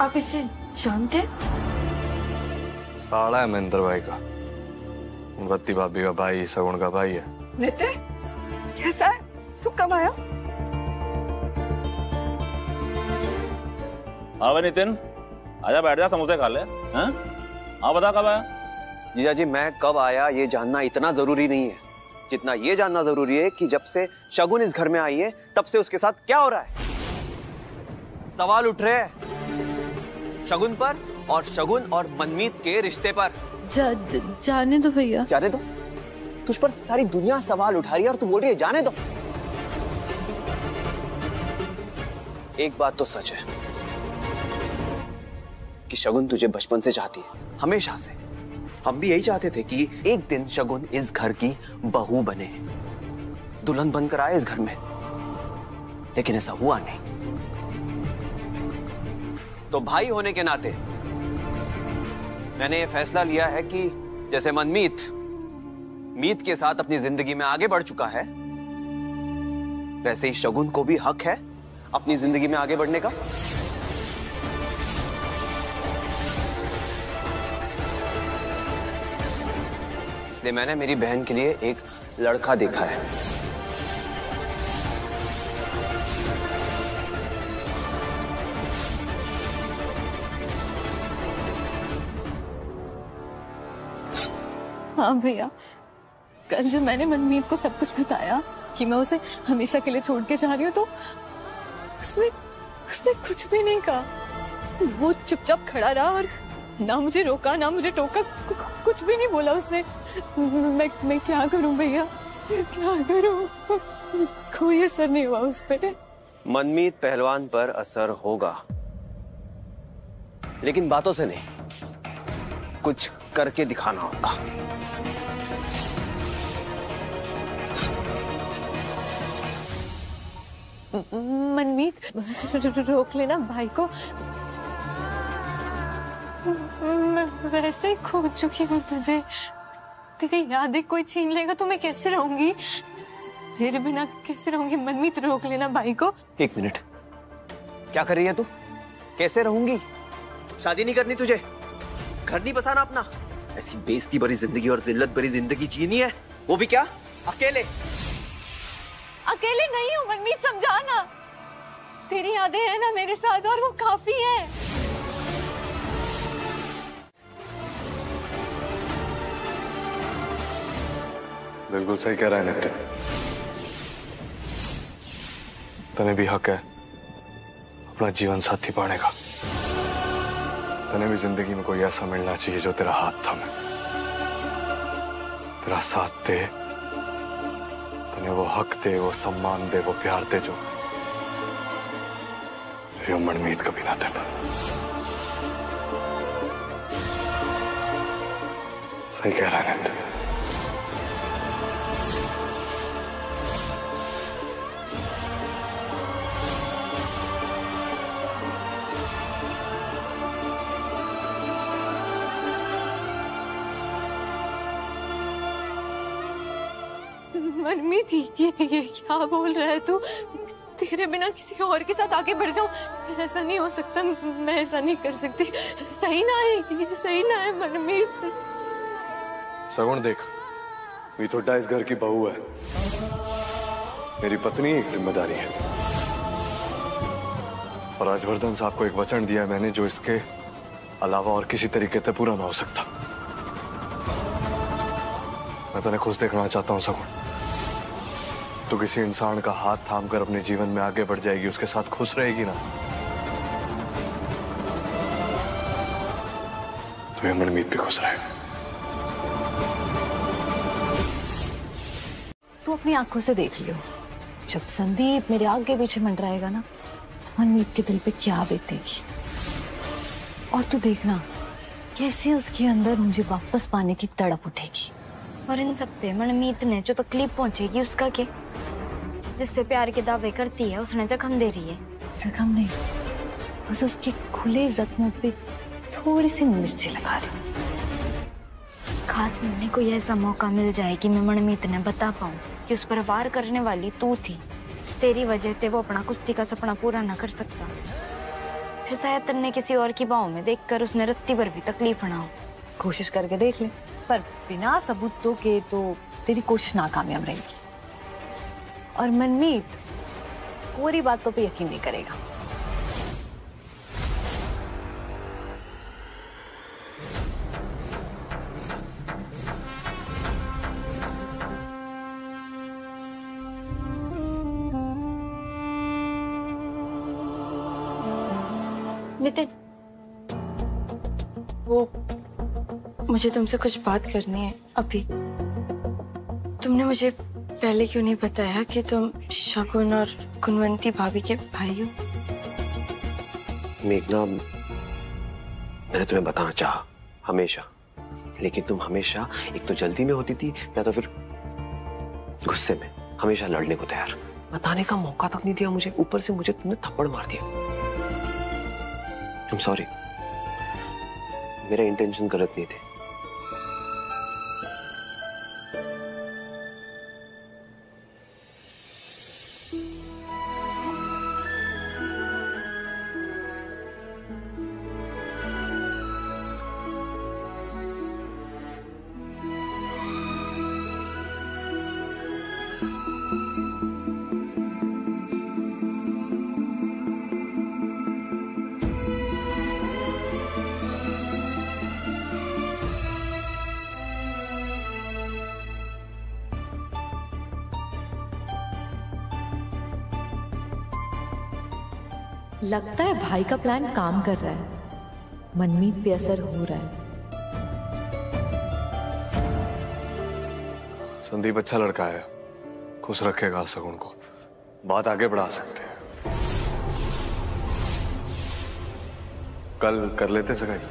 आप इसे जानते? साला है महेंद्र भाई का, बत्ती भाभी का भाई, सगुण का भाई है। नितिन कैसा है? तू कब आया? हाँ भाई नितिन, आजा बैठ जा, समोसे खा ले। हाँ बता कब आया? जीजा जी मैं कब आया ये जानना इतना जरूरी नहीं है जितना ये जानना जरूरी है कि जब से शगुन इस घर में आई है तब से उसके साथ क्या हो रहा है। सवाल उठ रहे हैं शगुन पर और शगुन और मनमीत के रिश्ते पर। जाने दो भैया, जाने दो। तुझ पर सारी दुनिया सवाल उठा रही है और तू बोल रही है जाने दो। एक बात तो सच है कि शगुन तुझे बचपन से चाहती है, हमेशा से। हम भी यही चाहते थे कि एक दिन शगुन इस घर की बहू बने, दुल्हन बनकर आए इस घर में, लेकिन ऐसा हुआ नहीं। तो भाई होने के नाते मैंने ये फैसला लिया है कि जैसे मनमीत मीत के साथ अपनी जिंदगी में आगे बढ़ चुका है, वैसे ही शगुन को भी हक है अपनी जिंदगी में आगे बढ़ने का। इसलिए मैंने मेरी बहन के लिए एक लड़का देखा है। हाँ भैया, कल जब मैंने मनमीत को सब कुछ बताया कि मैं उसे हमेशा के लिए छोड़ के जा रही हूँ तो उसने कुछ भी नहीं कहा। वो चुपचाप खड़ा रहा और ना मुझे रोका ना मुझे टोका, कुछ भी नहीं बोला उसने। मैं क्या करूं भैया, क्या करूं? कोई असर नहीं हुआ उस पर। मनमीत पहलवान पर असर होगा लेकिन बातों से नहीं, कुछ करके दिखाना होगा। मनमीत रोक लेना भाई को, मैं वैसे ही खो चुकी हूँ तुझे। तेरी यादें कोई छीन लेगा तो मैं कैसे रहूंगी, तेरे बिना कैसे रहूंगी। मनमीत रोक लेना भाई को। एक मिनट, क्या कर रही है तू? कैसे रहूंगी? शादी नहीं करनी तुझे, घर नहीं बसाना अपना, ऐसी बेइज्जती भरी जिंदगी और जिल्लत भरी जिंदगी जीनी है, वो भी क्या अकेले? अकेले नहीं हूँ मनमीत, समझाना। तेरी यादें है ना मेरे साथ और वो काफी है। बिल्कुल सही कह रहा है नितिन, तने भी हक है अपना जीवन साथी पाने का। तने भी जिंदगी में कोई ऐसा मिलना चाहिए जो तेरा हाथ थामे, तेरा साथ दे, तने वो हक दे, वो सम्मान दे, वो प्यार दे जो तेरी उम्र उम्मीद कभी ना दे। सही कह रहा है नितिन। मनमीत ये क्या बोल रहा है तू? तेरे बिना किसी और के साथ आगे बढ़ जाऊं, ऐसा नहीं हो सकता, मैं ऐसा नहीं कर सकती। सही ना है ये, सही ना है मनमीत। सगुण देख, मीतोड्डा इस घर की बहू है, मेरी पत्नी, एक जिम्मेदारी है। और राजवर्धन साहब को एक वचन दिया मैंने जो इसके अलावा और किसी तरीके से पूरा ना हो सकता। मैं तुझे खुश देखना चाहता हूँ सगुण। तो किसी इंसान का हाथ थाम कर अपने जीवन में आगे बढ़ जाएगी, उसके साथ खुश रहेगी ना, तो ये मनमीत भी खुश रहेगा। तू अपनी आंखों से देख लियो, जब संदीप मेरे आगे पीछे मंडराएगा ना तो मनमीत के दिल पे क्या बीतेगी। और तू देखना कैसे उसके अंदर मुझे वापस पाने की तड़प उठेगी। और इन सब पे मनमीत ने जो तकलीफ पहुंचेगी उसका क्या? जिससे प्यार के दावे करती है उसने जख्म दे रही है। जख्म नहीं, बस उसके खुले जख्मों पे थोड़ी सी मिर्ची लगा रही हूँ। खास मम्मी को ऐसा मौका मिल जाए कि मैं मनमीत ने बता पाऊँ कि उस पर वार करने वाली तू थी, तेरी वजह से वो अपना कुश्ती का सपना पूरा न कर सकता। फिर शायद तन्ने किसी और की बाहों में देखकर उसने रत्ती पर भी तकलीफ ना हो। कोशिश करके देख ले, पर बिना सबूतों के तो तेरी कोशिश नाकामयाब रहेगी। और मनमीत पूरी बातों पे यकीन नहीं करेगा। नितिन, वो मुझे तुमसे कुछ बात करनी है अभी। तुमने मुझे पहले क्यों नहीं बताया कि तुम शगुन और गुणवंती भाभी के भाई हो? मेघना, मैंने तुम्हें बताना चाहा हमेशा, लेकिन तुम हमेशा एक तो जल्दी में होती थी या तो फिर गुस्से में, हमेशा लड़ने को तैयार। बताने का मौका तक नहीं दिया मुझे, ऊपर से मुझे तुमने थप्पड़ मार दिया। I'm sorry, मेरा इंटेंशन गलत नहीं थे। लगता है भाई का प्लान काम कर रहा है, मनमीत पे असर हो रहा है। संदीप अच्छा लड़का है, खुश रखेगा शगुन को, बात आगे बढ़ा सकते हैं। कल कर लेते सगाई।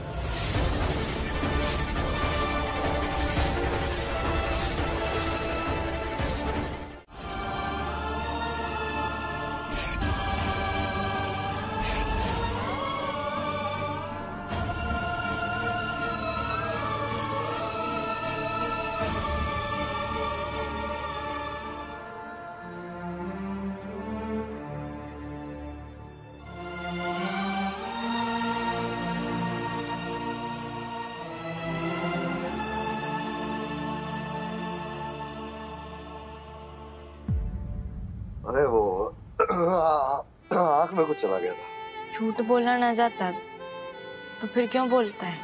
अरे वो आंख में कुछ चला गया था। झूठ बोलना ना जाता तो फिर क्यों बोलता है?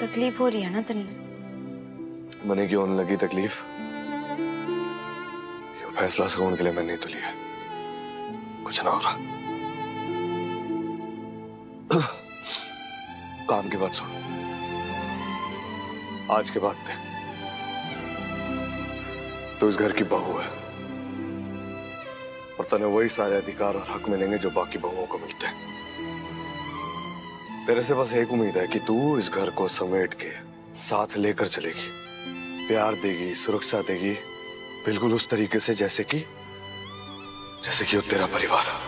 तकलीफ हो रही है ना तुमने? मैंने क्यों लगी तकलीफ? ये फैसला शगुन के लिए मैंने तो लिया, कुछ ना हो रहा। काम की बात सुन, आज के बाद तू इस घर की बहू है और तने वही सारे अधिकार और हक मिलेंगे जो बाकी बहुओं को मिलते हैं। तेरे से बस एक उम्मीद है कि तू इस घर को समेट के साथ लेकर चलेगी, प्यार देगी, सुरक्षा देगी, बिल्कुल उस तरीके से जैसे कि वो तेरा परिवार है।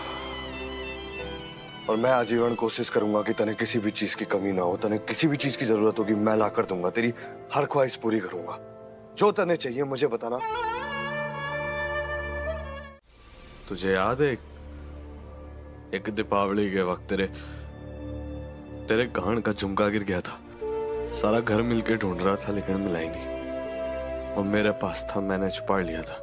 और मैं आजीवन कोशिश करूंगा कि तने किसी भी चीज की कमी ना हो, तने किसी भी चीज की जरूरत होगी मैं ला कर दूंगा, तेरी हर ख्वाहिश पूरी करूंगा। जो तने चाहिए मुझे बताना। तुझे याद है एक दीपावली के वक्त तेरे कान का झुमका गिर गया था। सारा घर मिलके ढूंढ रहा था लेकिन मिला ही नहीं, और मेरे पास था, मैंने छुपा लिया था,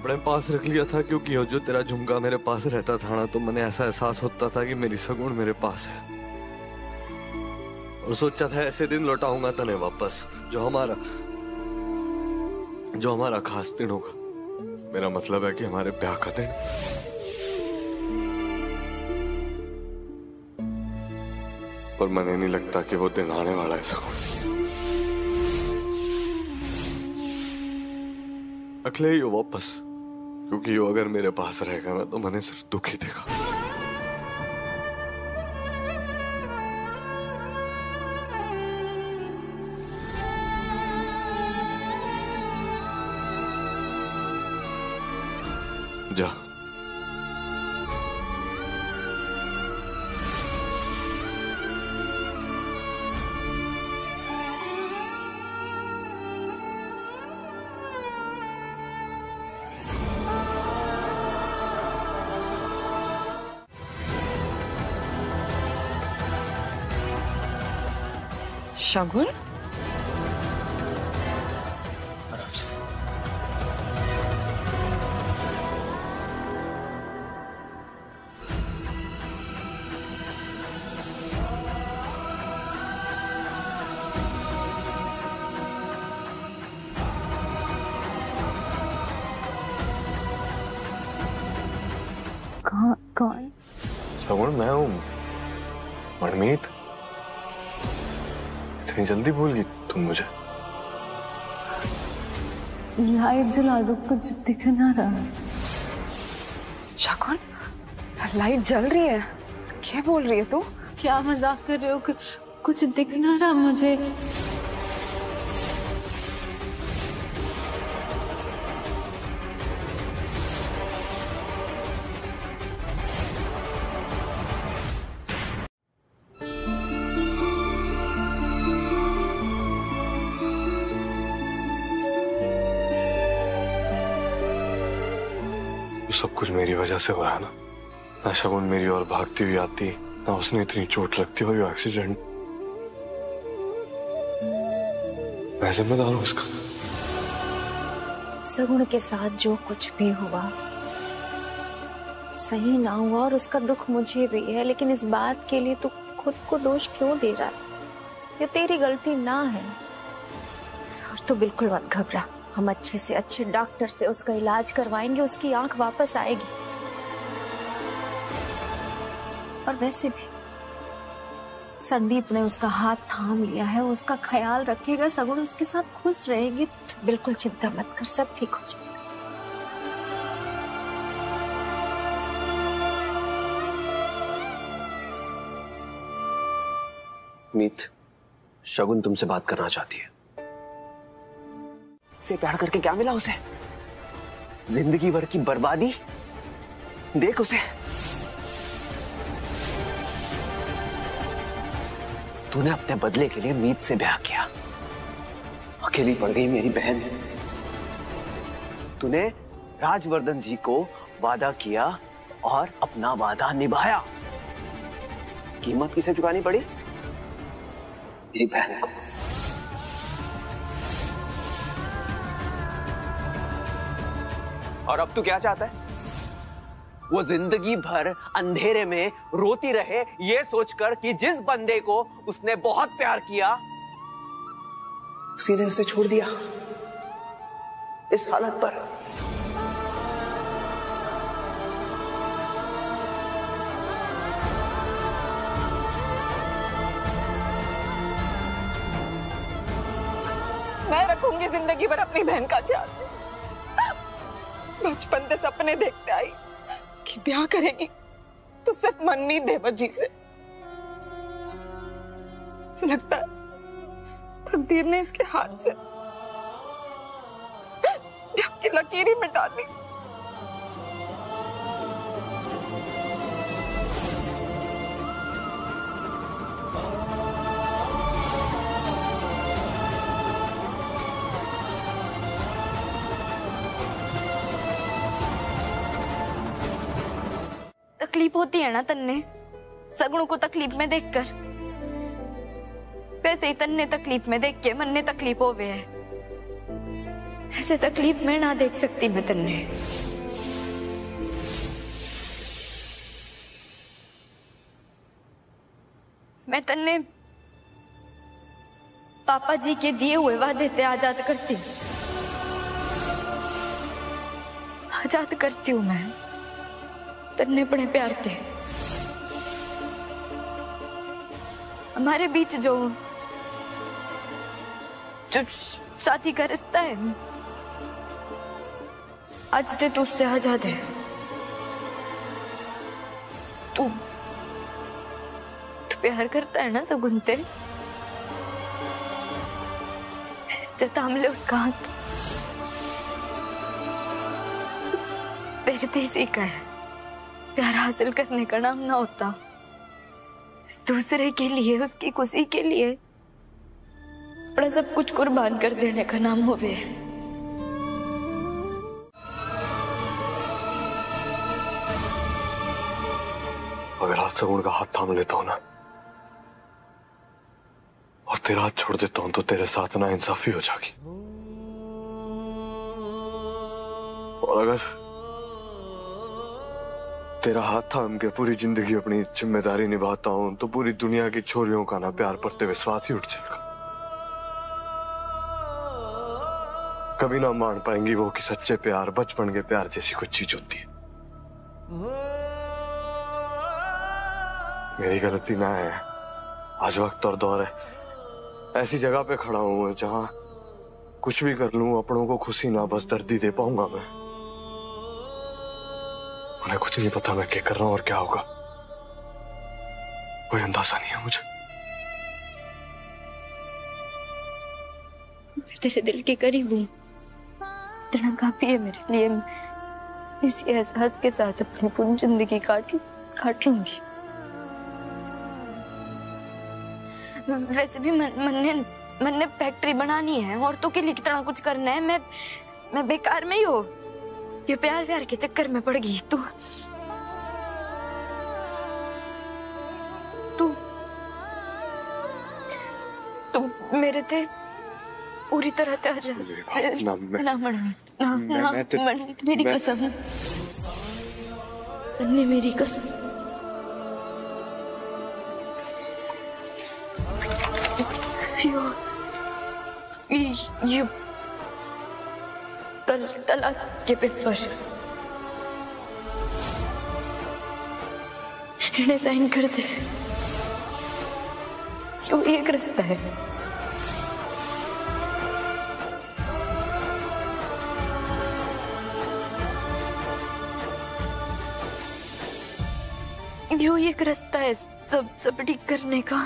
अपने पास रख लिया था। क्योंकि जो तेरा झुमका मेरे पास रहता था ना, तो मैंने ऐसा एहसास होता था कि मेरी शगुन मेरे पास है। और सोचा था ऐसे दिन लौटाऊंगा तने वापस, जो हमारा खास दिन होगा। मेरा मतलब है कि हमारे ब्याह का दिन। पर मुझे नहीं लगता कि वो दिन आने वाला है शगुन। अखले यो वापस, क्योंकि यो अगर मेरे पास रहेगा ना तो मुझे सिर्फ दुख ही देगा। जा। शगुन कौन? शगुन मैं हूँ मनमीत। जल्दी भूल गई तुम मुझे। लाइट जला दो, कुछ दिख ना रहा। शगुन लाइट जल रही है, क्या बोल रही है तू? क्या मजाक कर रहे हो? कुछ दिख ना रहा मुझे। सब कुछ मेरी वजह से हो रहा है ना। ना शगुन मेरी और भागती हुई आती, ना उसने इतनी चोट लगती और ये एक्सीडेंट। मैं जिम्मेदार हूँ इसका। शगुन के साथ जो कुछ भी हुआ सही ना हुआ और उसका दुख मुझे भी है, लेकिन इस बात के लिए तू खुद को दोष क्यों दे रहा है? ये तेरी गलती ना है। और तू बिल्कुल मत घबरा, हम अच्छे से अच्छे डॉक्टर से उसका इलाज करवाएंगे, उसकी आंख वापस आएगी। और वैसे भी संदीप ने उसका हाथ थाम लिया है, उसका ख्याल रखेगा, शगुन उसके साथ खुश रहेगी। तो बिल्कुल चिंता मत कर, सब ठीक हो जाएगा। मीत, शगुन तुमसे बात करना चाहती है। से प्यार करके क्या मिला उसे? जिंदगी भर की बर्बादी। देख उसे, तूने अपने बदले के लिए मीत से ब्याह किया। अकेली पड़ गई मेरी बहन। तूने राजवर्धन जी को वादा किया और अपना वादा निभाया। कीमत किसे चुकानी पड़ी? मेरी बहन को। और अब तू क्या चाहता है? वो जिंदगी भर अंधेरे में रोती रहे ये सोचकर कि जिस बंदे को उसने बहुत प्यार किया उसी ने उसे छोड़ दिया इस हालत पर। मैं रखूंगी जिंदगी भर अपनी बहन का ख्याल। बचपन से सपने देखते आई कि ब्याह करेगी तो सिर्फ मनमीत देवर जी से। लगता है तकदीर ने इसके हाथ से ब्याह की लकीर ही मिटा दी। तकलीफ होती है ना तन्ने, शगुन को तकलीफ में देखकर। वैसे ही तन्ने तकलीफ में देख के मन ने तकलीफ हो गए है। ऐसे तकलीफ में ना देख सकती मैं तन्ने। मैं तन्ने पापा जी के दिए हुए वादे से आजाद करती हूँ मैं तन्ने। बड़े प्यार थे हमारे बीच। जो शादी का रिश्ता है आज से तू उससे आजाद है। तू प्यार करता है ना शगुन से। थाम ले उसका हाथ, गैरती सीखा है। प्यार हासिल करने का नाम ना होता, दूसरे के लिए, उसकी खुशी के लिए अपना सब कुछ कुर्बान कर देने का नाम होवे। अगर हाथ से उनका हाथ थाम लेता हूं ना और तेरा हाथ छोड़ देता हूं तो तेरे साथ ना इंसाफी हो जाएगी। और अगर तेरा हाथ थाम के पूरी जिंदगी अपनी जिम्मेदारी निभाता हूं तो पूरी दुनिया की छोरियों का ना प्यार पड़ते हुए स्वाद ही उठ जाएगा। कभी ना मान पाएंगी वो कि सच्चे प्यार बचपन के प्यार जैसी कुछ चीज होती है। मेरी गलती ना है, आज वक्त और दौर है। ऐसी जगह पे खड़ा हूं मैं जहां कुछ भी कर लूं अपनों को खुशी ना बस दर्दी दे पाऊंगा मैं। उन्हें कुछ नहीं पता मैं क्या कर रहा हूं और क्या होगा, कोई अंदाजा नहीं है मुझे। मैं तेरे दिल के करीब हूं, इतना काफी है मेरे लिए। मैं इसी एहसास के साथ अपनी पूरी जिंदगी काट लूंगी। वैसे भी मैंने फैक्ट्री बनानी है, औरतों के लिए कितना कुछ करना है। मैं बेकार में ही हूँ, ये प्यार व्यार के चक्कर में पड़ गई। तू मेरे थे पूरी तरह तैयार है ना मनमीत। मेरी कसम। ये तलाक के पेपर इन्हें साइन कर दे, वो एक रास्ता है। यो एक रास्ता है सब ठीक करने का।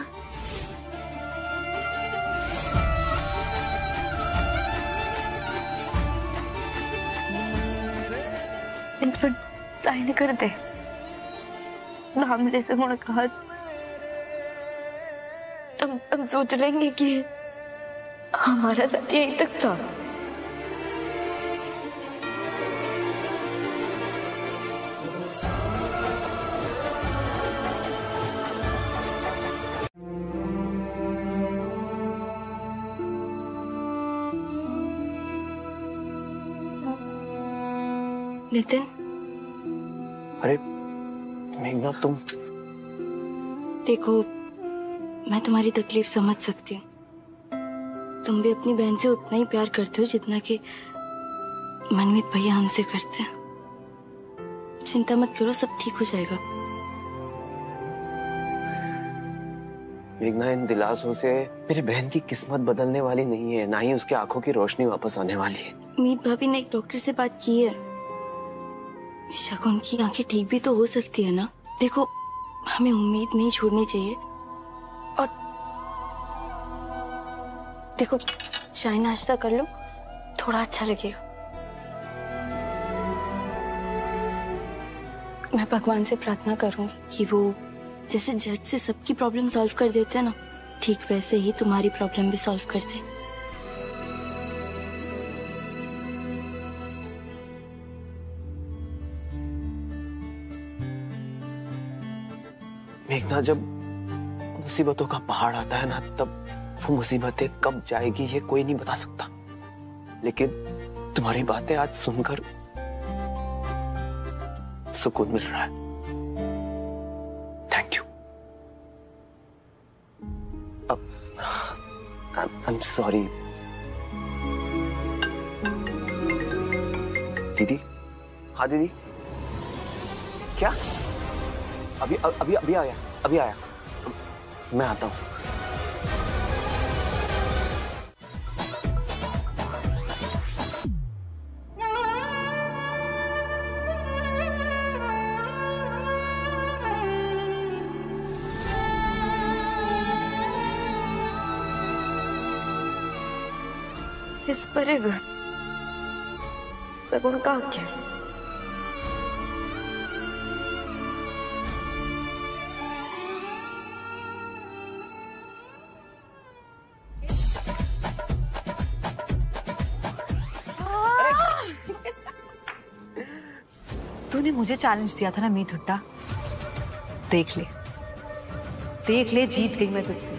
फिर साइन कर दे ना, मेरे से उन्होंने कहा हम सोच लेंगे कि हमारा साथ यहीं तक था। नितिन, अरे मेघना तुम देखो, मैं तुम्हारी तकलीफ समझ सकती हूँ। तुम भी अपनी बहन से उतना ही प्यार करते हो जितना कि मनमीत भैया हमसे करते हैं। चिंता मत करो, सब ठीक हो जाएगा। मेघना, इन दिलासों से मेरी बहन की किस्मत बदलने वाली नहीं है, ना ही उसकी आंखों की रोशनी वापस आने वाली है। मीत भाभी ने एक डॉक्टर से बात की है, शगुन की आंखें ठीक भी तो हो सकती है ना। देखो, हमें उम्मीद नहीं छोड़नी चाहिए। और देखो, चाय नाश्ता कर लो, थोड़ा अच्छा लगेगा। मैं भगवान से प्रार्थना करूंगी कि वो जैसे झट से सबकी प्रॉब्लम सॉल्व कर देते हैं ना, ठीक वैसे ही तुम्हारी प्रॉब्लम भी सॉल्व कर दे। मेघना, जब मुसीबतों का पहाड़ आता है ना, तब वो मुसीबतें कब जाएगी ये कोई नहीं बता सकता। लेकिन तुम्हारी बातें आज सुनकर सुकून मिल रहा है। Thank you. I am sorry दीदी। हाँ दीदी, क्या अभी आया। मैं आता हूँ। इस पर सगुण का क्या तूने मुझे चैलेंज दिया था ना मीत हुड्डा, देख ले जीत गई मैं तुझसे।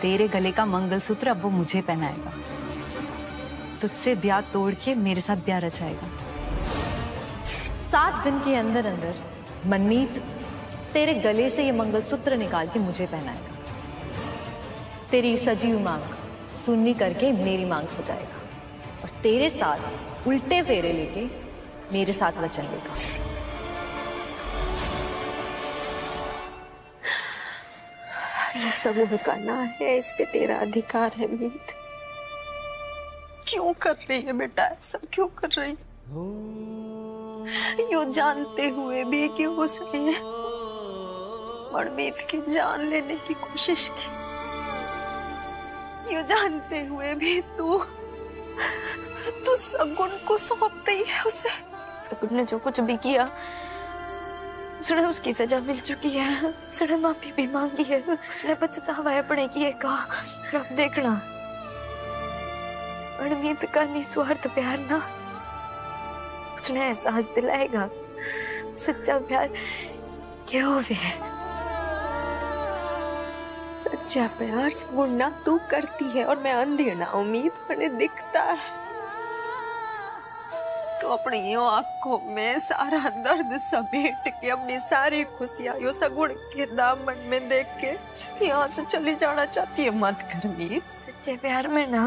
तेरे गले का मंगलसूत्र अब वो मुझे पहनाएगा, तुझसे ब्याह तोड़ के मेरे साथ ब्याह रचाएगा। 7 दिन के अंदर अंदर मनमीत तेरे गले से ये मंगलसूत्र निकाल के मुझे पहनाएगा, तेरी सजी हुई मांग सुन्नी करके मेरी मांग सजाएगा और तेरे साथ उल्टे फेरे लेके मेरे साथ वचन लेगा। ये समूह करना है, इस पे तेरा अधिकार है मीत। क्यों कर रही है बेटा ऐसा, क्यों कर रही है? यो जानते हुए भी कि वो सही है मनमीत की जान लेने की कोशिश की, यो जानते हुए भी तू सगुन को सौंप रही है उसे। सगुन ने जो कुछ भी किया उसने, उसकी सजा मिल चुकी है, उसने माफी भी मांगी है, उसने पछतावा पड़ेगी ये कहा। अब देखना मनमीत का निस्वार्थ प्यार ना उसने एहसास दिलाएगा सच्चा प्यार क्या होवे है। सच्चा प्यार मुन्ना तू करती है और मैं अंधी ना उम्मीद मैंने दिखता है। तो अपनी आंखों में सारा दर्द समेट के अपनी सारी खुशियां यो सगुण के दामन में देख के यहाँ से चली जाना चाहती है। मत कर मीत, सच्चे प्यार में ना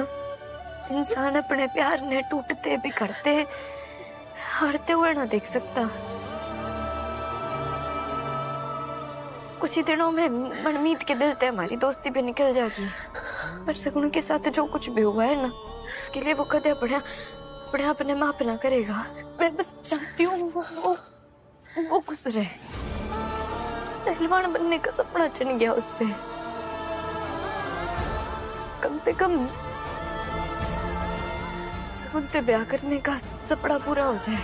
इंसान अपने प्यार ने टूटते बिखरते हारते हुए ना देख सकता। कुछ ही दिनों में मनमीत के दिल से हमारी दोस्ती भी निकल जाएगी, पर सगुण के साथ जो कुछ भी हुआ है ना उसके लिए वो कदे अपने आप ने माफ ना करेगा। मैं बस चाहती हूँ वो गुजरे। पहलवान बनने का सपना चन गया उससे, कम से कम उनसे ब्याह करने का सपना पूरा हो जाए।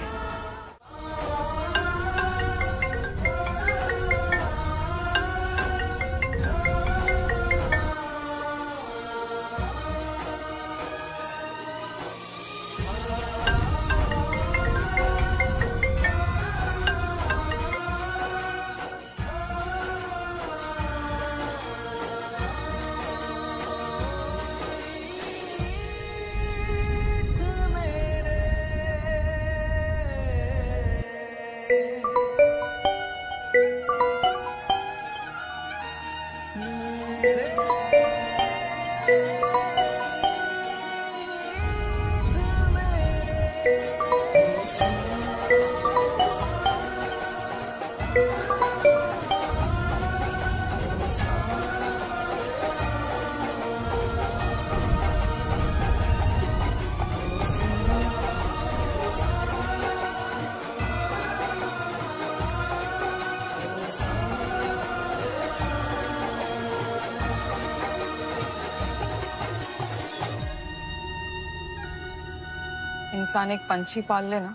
इंसान एक पंछी पाल लेना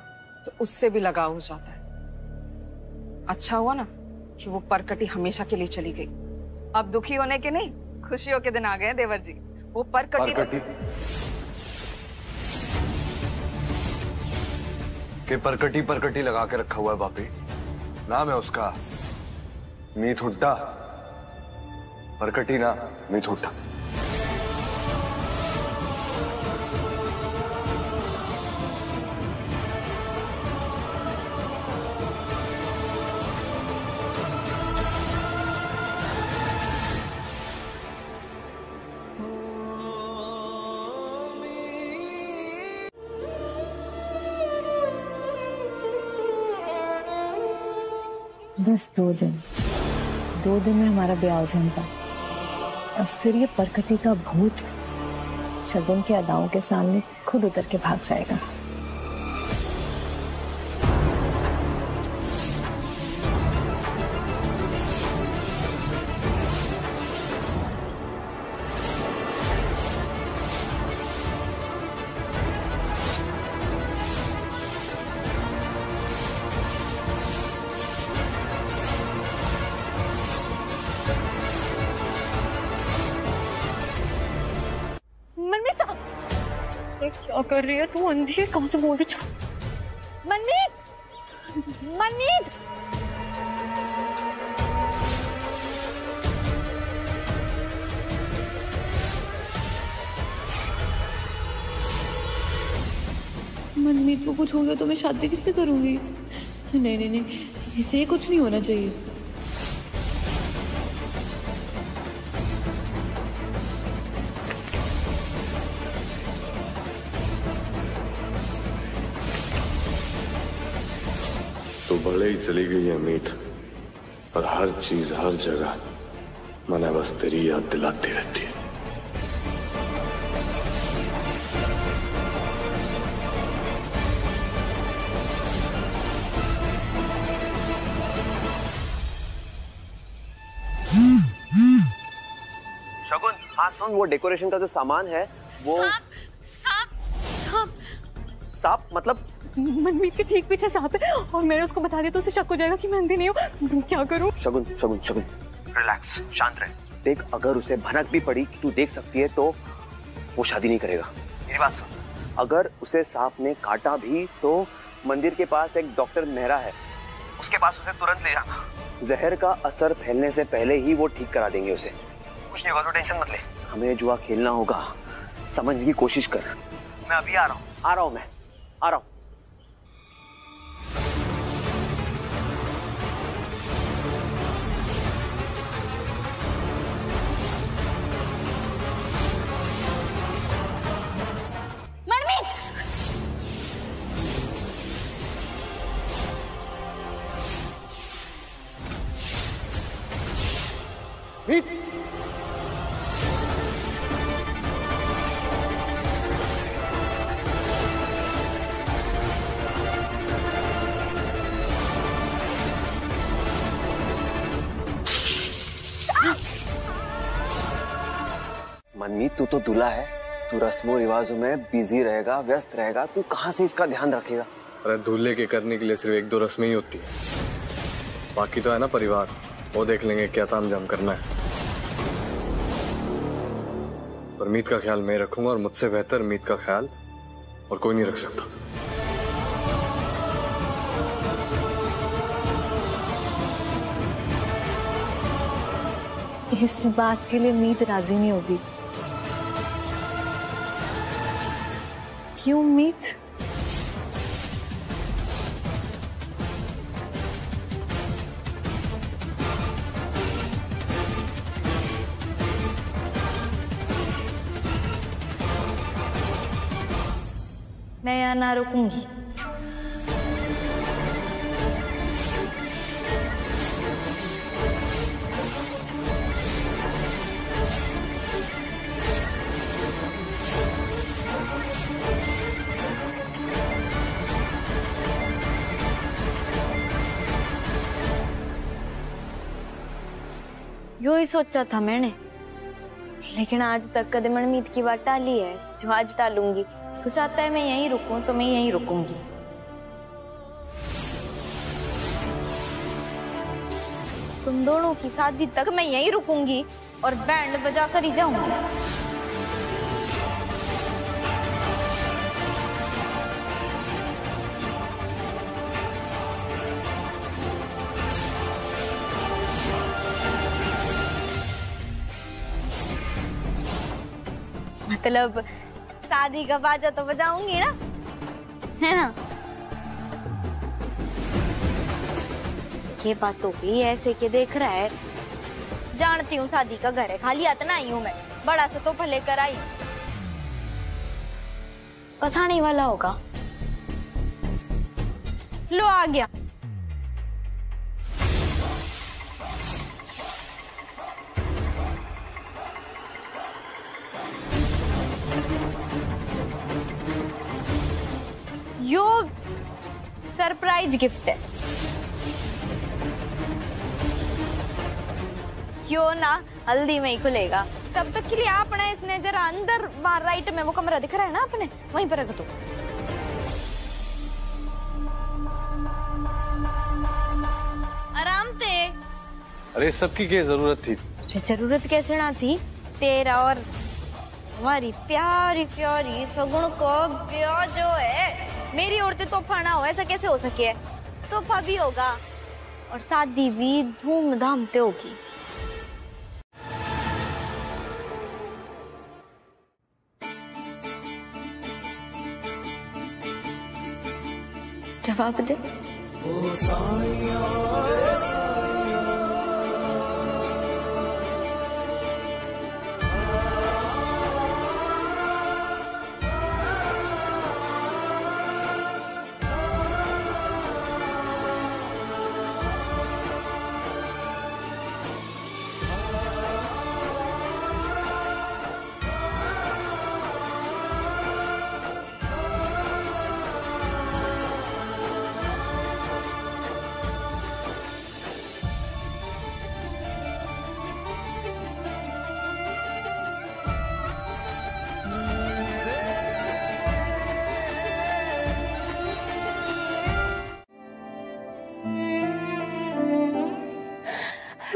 तो उससे भी लगाव हो जाता है। अच्छा हुआ ना कि वो परकटी हमेशा के लिए चली गई। अब दुखी होने के नहीं, खुशियों के दिन आ गए देवर जी। वो परकटी लगा के रखा हुआ है बापी। नाम है उसका मीत हुड्डा, परकटी ना मीत हुड्डा। बस 2 दिन में हमारा ब्याह हो जाएगा और फिर ये परकटी का भूत शगुन के अदाओं के सामने खुद उतर के भाग जाएगा। क्या कर रही है तू, अंधी है? कहाँ से बोल रही? मनमीत मनमीत को कुछ हो गया तो मैं शादी किससे करूंगी? नहीं नहीं नहीं, इसे कुछ नहीं होना चाहिए। तो भले ही चली गई है मीत, पर हर चीज हर जगह मने बस तेरी याद दिलाती रहती है। शगुन, हाँ सुन, वो डेकोरेशन का जो सामान है वो सांप मतलब मनमीत के ठीक पीछे सांप है और मैंने उसको बता दिया तो उसे शक हो जाएगा कि मैं अंधी नहीं हूँ। क्या करूँ? शगुन शगुन शगुन रिलैक्स, शांत रह। देख, अगर उसे भनक भी पड़ी कि तू देख सकती है तो वो शादी नहीं करेगा। मेरी बात सुन, अगर उसे सांप ने काटा भी तो मंदिर के पास एक डॉक्टर मेहरा है, उसके पास उसे तुरंत ले जाना। जहर का असर फैलने से पहले ही वो ठीक करा देंगे उसे। कुछ नहीं होगा, तो टेंशन मत ले। हमें जुआ खेलना होगा, समझने की कोशिश कर। मैं अभी आ रहा हूँ, आ रहा हूँ, मैं आ रहा हूँ। मनमीत, तू तो दूल्हा है, तू रस्मों रिवाजों में बिजी रहेगा, व्यस्त रहेगा, तू कहाँ से इसका ध्यान रखेगा? अरे दूल्हे के करने के लिए सिर्फ एक दो रस्में ही होती है, बाकी तो है ना परिवार, वो देख लेंगे क्या तामझाम करना है। पर मीत का ख्याल मैं रखूंगा और मुझसे बेहतर मीत का ख्याल और कोई नहीं रख सकता। इस बात के लिए मीत राजी नहीं होगी। क्यों मीत? मैं यहाँ ना रुकूंगी। यो ही सोचा था मैंने, लेकिन आज तक कदे मनमीत की बात टाली है जो आज टालूंगी। तो चाहता है मैं यहीं रुकूं तो मैं यहीं रुकूंगी। तुम दोनों की शादी तक मैं यहीं रुकूंगी और बैंड बजा कर ही जाऊंगी। मतलब शादी का बाजा तो बजाऊंगी ना, है ना? ये बात तो भी ऐसे के देख रहा है। जानती हूँ शादी का घर है, खाली इतना आई हूँ मैं, बड़ा सा तोहफा लेकर आई। पसाने वाला होगा, लो आ गया। यो सरप्राइज गिफ्ट है। यो ना हल्दी में ही खुलेगा। तब तक के लिए आपने इसने जरा अंदर बाहर राइट में वो कमरा दिख रहा है ना, आपने वहीं पर रख दो। आराम से। अरे सबकी क्या जरूरत थी? तुझे जरूरत कैसे ना थी? तेरा और हमारी प्यारी प्यारी शगुन को ब्याह जो है मेरी औरतें तोहफा ना हो, ऐसा कैसे हो सके? तोहफा भी होगा और शादी भी धूमधाम से होगी। जवाब दे।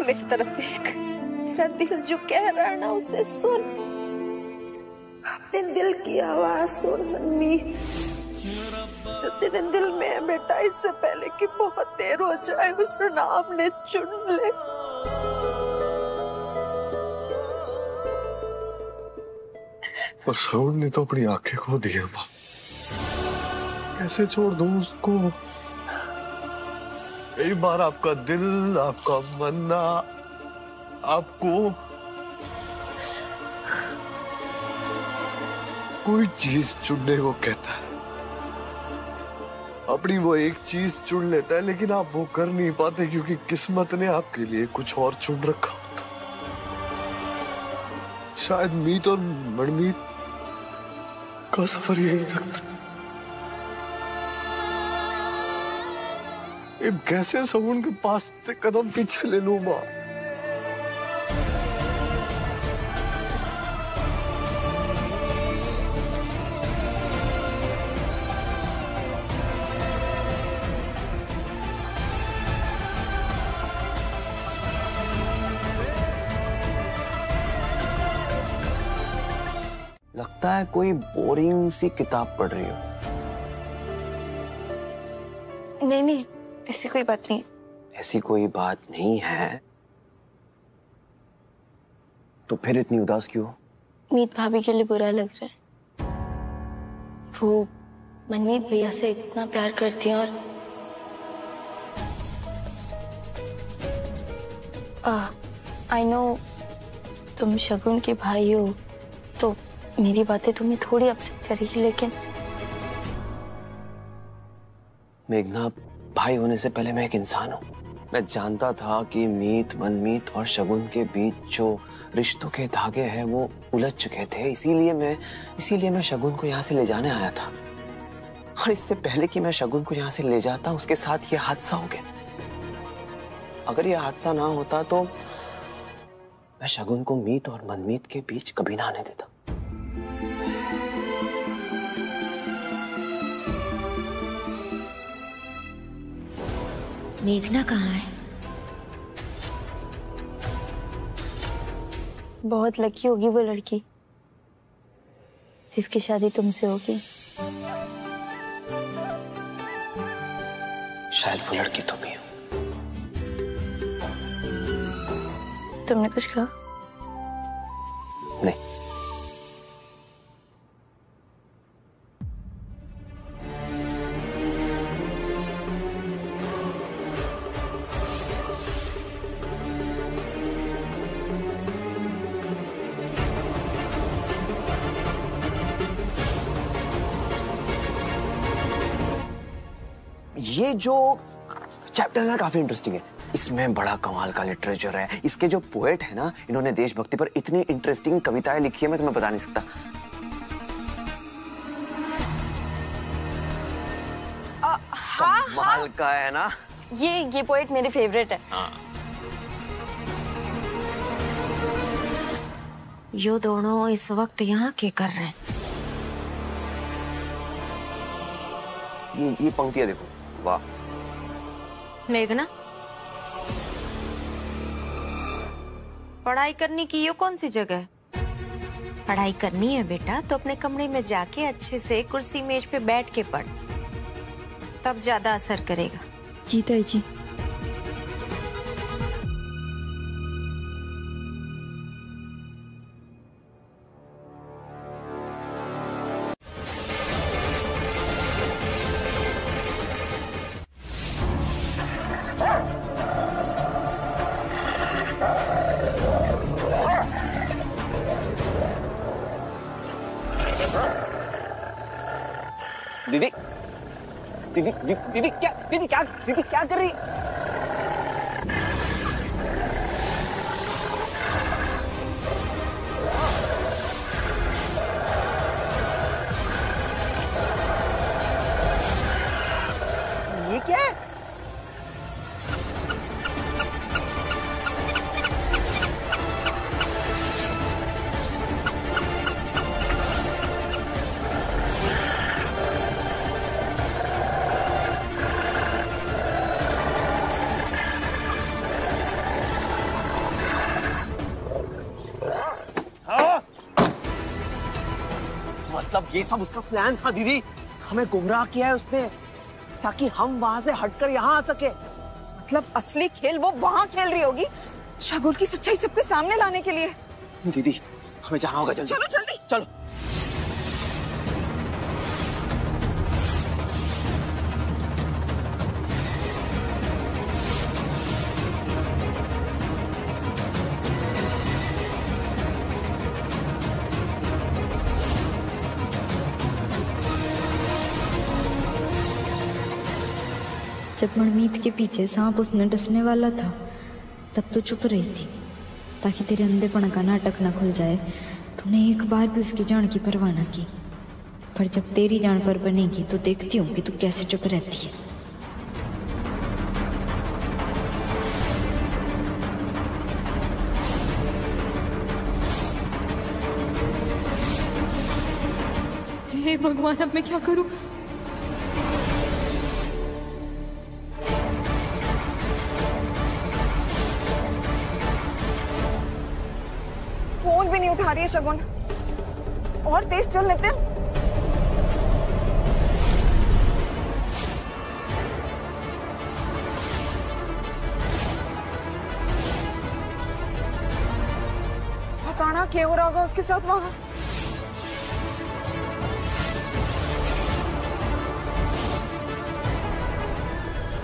मेरी तरफ देख, मेरा दिल जो कह रहा है ना उसे सुन, अपने दिल की आवाज सुन मनमीत। तो तेरे दिल में है बेटा, इससे पहले कि बहुत देर हो जाए उस नाम ने चुन ले। और सरोज ने तो अपनी आंखें खो दी है, कैसे छोड़ दूं उसको? एक बार आपका दिल, आपका मन, आपको कोई चीज चुनने को कहता है, अपनी वो एक चीज चुन लेता है, लेकिन आप वो कर नहीं पाते क्योंकि किस्मत ने आपके लिए कुछ और चुन रखा होता। शायद मीत और मनमीत का सफर यही तक था। कैसे सगुन के पास कदम पीछे ले लूं मां? लगता है कोई बोरिंग सी किताब पढ़ रही हो। नहीं नहीं, ऐसी कोई बात नहीं। ऐसी कोई बात नहीं है तो फिर इतनी उदास क्यों? मीत भाभी के लिए बुरा लग रहा है, वो मनमीत भैया से इतना प्यार करती हैं और आई नो तुम शगुन के भाई हो तो मेरी बातें तुम्हें थोड़ी अपसेट करेगी, लेकिन मेघना, भाई होने से पहले मैं एक इंसान हूँ। मैं जानता था कि मीत, मनमीत और शगुन के बीच जो रिश्तों के धागे हैं वो उलझ चुके थे, इसीलिए मैं शगुन को यहाँ से ले जाने आया था। और इससे पहले कि मैं शगुन को यहाँ से ले जाता, उसके साथ ये हादसा हो गया। अगर ये हादसा ना होता तो मैं शगुन को मीत और मनमीत के बीच कभी ना आने देता। मेघना कहाँ है? बहुत लकी होगी वो लड़की जिसकी शादी तुमसे होगी। शायद वो लड़की तुम ही हो। तुमने कुछ कहा? नहीं। ये जो चैप्टर है ना काफी इंटरेस्टिंग है, इसमें बड़ा कमाल का लिटरेचर है। इसके जो पोएट है ना, इन्होंने देशभक्ति पर इतनी इंटरेस्टिंग कविताएं लिखी है, मैं तुम्हें बता नहीं सकता। कमाल का है ना ये पोएट मेरे फेवरेट है। यो दोनों इस वक्त यहाँ क्या कर रहे हैं? ये पंक्तियां देखो, वाह। मेघना, पढ़ाई करने की ये कौन सी जगह है? पढ़ाई करनी है बेटा तो अपने कमरे में जाके अच्छे से कुर्सी मेज पे बैठ के पढ़। तब ज्यादा असर करेगा। जी ताई जी। दीदी दीदी दीदी दीदी क्या दीदी क्या कर रही? ये क्या है? ये सब उसका प्लान था दीदी, हमें गुमराह किया है उसने ताकि हम वहां से हटकर यहाँ आ सके। मतलब असली खेल वो वहां खेल रही होगी, शगुन की सच्चाई सबके सामने लाने के लिए। दीदी हमें जाना होगा, जल्दी चलो जल्दी चलो। जब मनमीत के पीछे सांप उसने डसने वाला था तब तो चुप रही थी ताकि तेरे अंधेपन का नाटक न खुल जाए। तूने एक बार भी उसकी जान की परवाह न की, पर जब तेरी जान पर बनेगी तो देखती हूँ कि तू कैसे चुप रहती है। हे भगवान, अब मैं क्या करूँ? नहीं उठा रही है शगुन, और तेज चल लेते हैं। पता क्या हो रहा होगा उसके साथ वहां।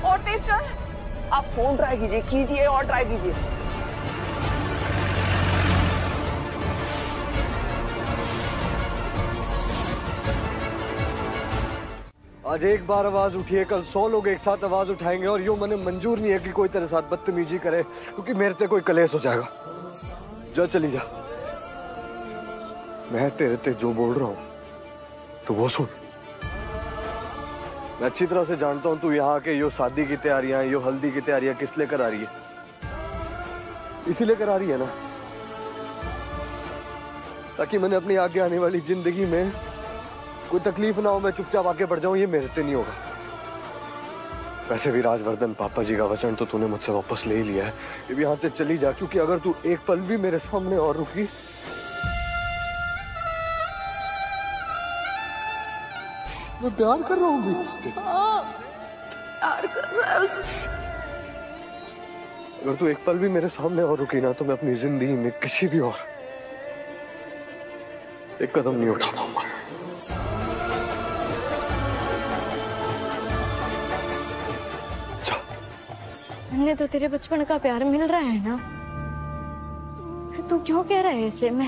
और तेज चल। आप फोन ट्राई कीजिए और ट्राई कीजिए। आज एक बार आवाज उठी है, कल 100 लोग एक साथ आवाज उठाएंगे। और यूं मैंने मंजूर नहीं है कि कोई तेरे साथ बदतमीजी करे, क्योंकि मेरे से कोई कलेश हो जाएगा। जा चली जा, मैं तेरे से जो बोल रहा हूँ तो वो सुन। मैं अच्छी तरह से जानता हूँ तू यहाँ के यो शादी की तैयारियां, यो हल्दी की तैयारियां किस लिए करा रही है। इसीलिए करा रही है ना, ताकि मैंने अपनी आगे आने वाली जिंदगी में कोई तकलीफ ना हो, मैं चुपचाप आगे बढ़ जाऊं। ये मेरे से नहीं होगा। वैसे भी राजवर्धन पापा जी का वचन तो तूने मुझसे वापस ले ही लिया है। अब यहाँ से चली जा, क्योंकि अगर तू एक पल भी मेरे सामने और रुकी मैं प्यार कर रहा हूँ। अगर तू एक पल भी मेरे सामने और रुकी ना तो मैं अपनी जिंदगी में किसी भी और एक कदम नहीं उठा पाऊंगा। हमने तो तेरे बचपन का प्यार मिल रहा है ना, तू क्यों कह रहा है ऐसे? मैं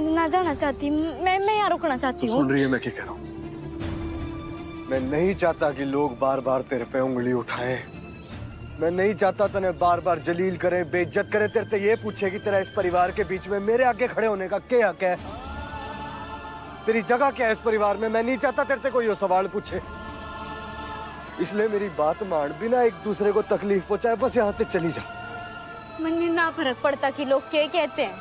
ना जाना चाहती, मैं यहाँ रुकना चाहती हूँ। सुन रही है मैं क्या कह रहा हूँ? मैं नहीं चाहता कि लोग बार बार तेरे पे उंगली उठाएं। मैं नहीं चाहता तने बार बार जलील करे, बेइज्जत करे, तेरे से ये पूछे कि तेरा इस परिवार के बीच में मेरे आगे खड़े होने का क्या हक है, तेरी जगह क्या है इस परिवार में। मैं नहीं चाहता तेरे से कोई सवाल पूछे, इसलिए मेरी बात मान, बिना एक दूसरे को तकलीफ पहुंचाए बस यहाँ से चली जा। मन्ने ना फर्क पड़ता कि लोग क्या कहते हैं,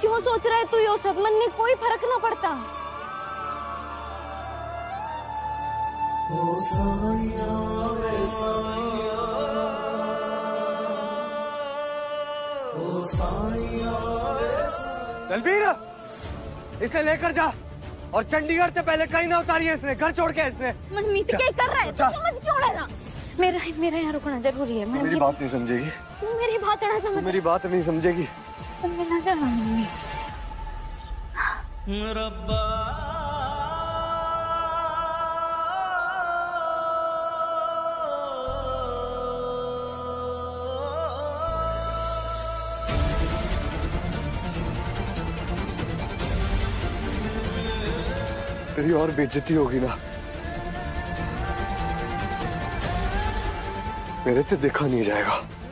क्यों सोच रहा है तू यो सब? मन्ने कोई फर्क ना पड़ता। दलबीर, इसे लेकर जा और चंडीगढ़ से पहले कहीं ना उतारी है इसने, घर छोड़ के इसने। मनमीत क्या कर रहा है? तो समझ क्यों ले रहा? मेरा यहाँ रुकना जरूरी है। मेरी बात नहीं समझेगी, मेरी बात ना समझ, मेरी बात नहीं समझेगी। तेरी और बेइज्जती होगी ना, मेरे से देखा नहीं जाएगा।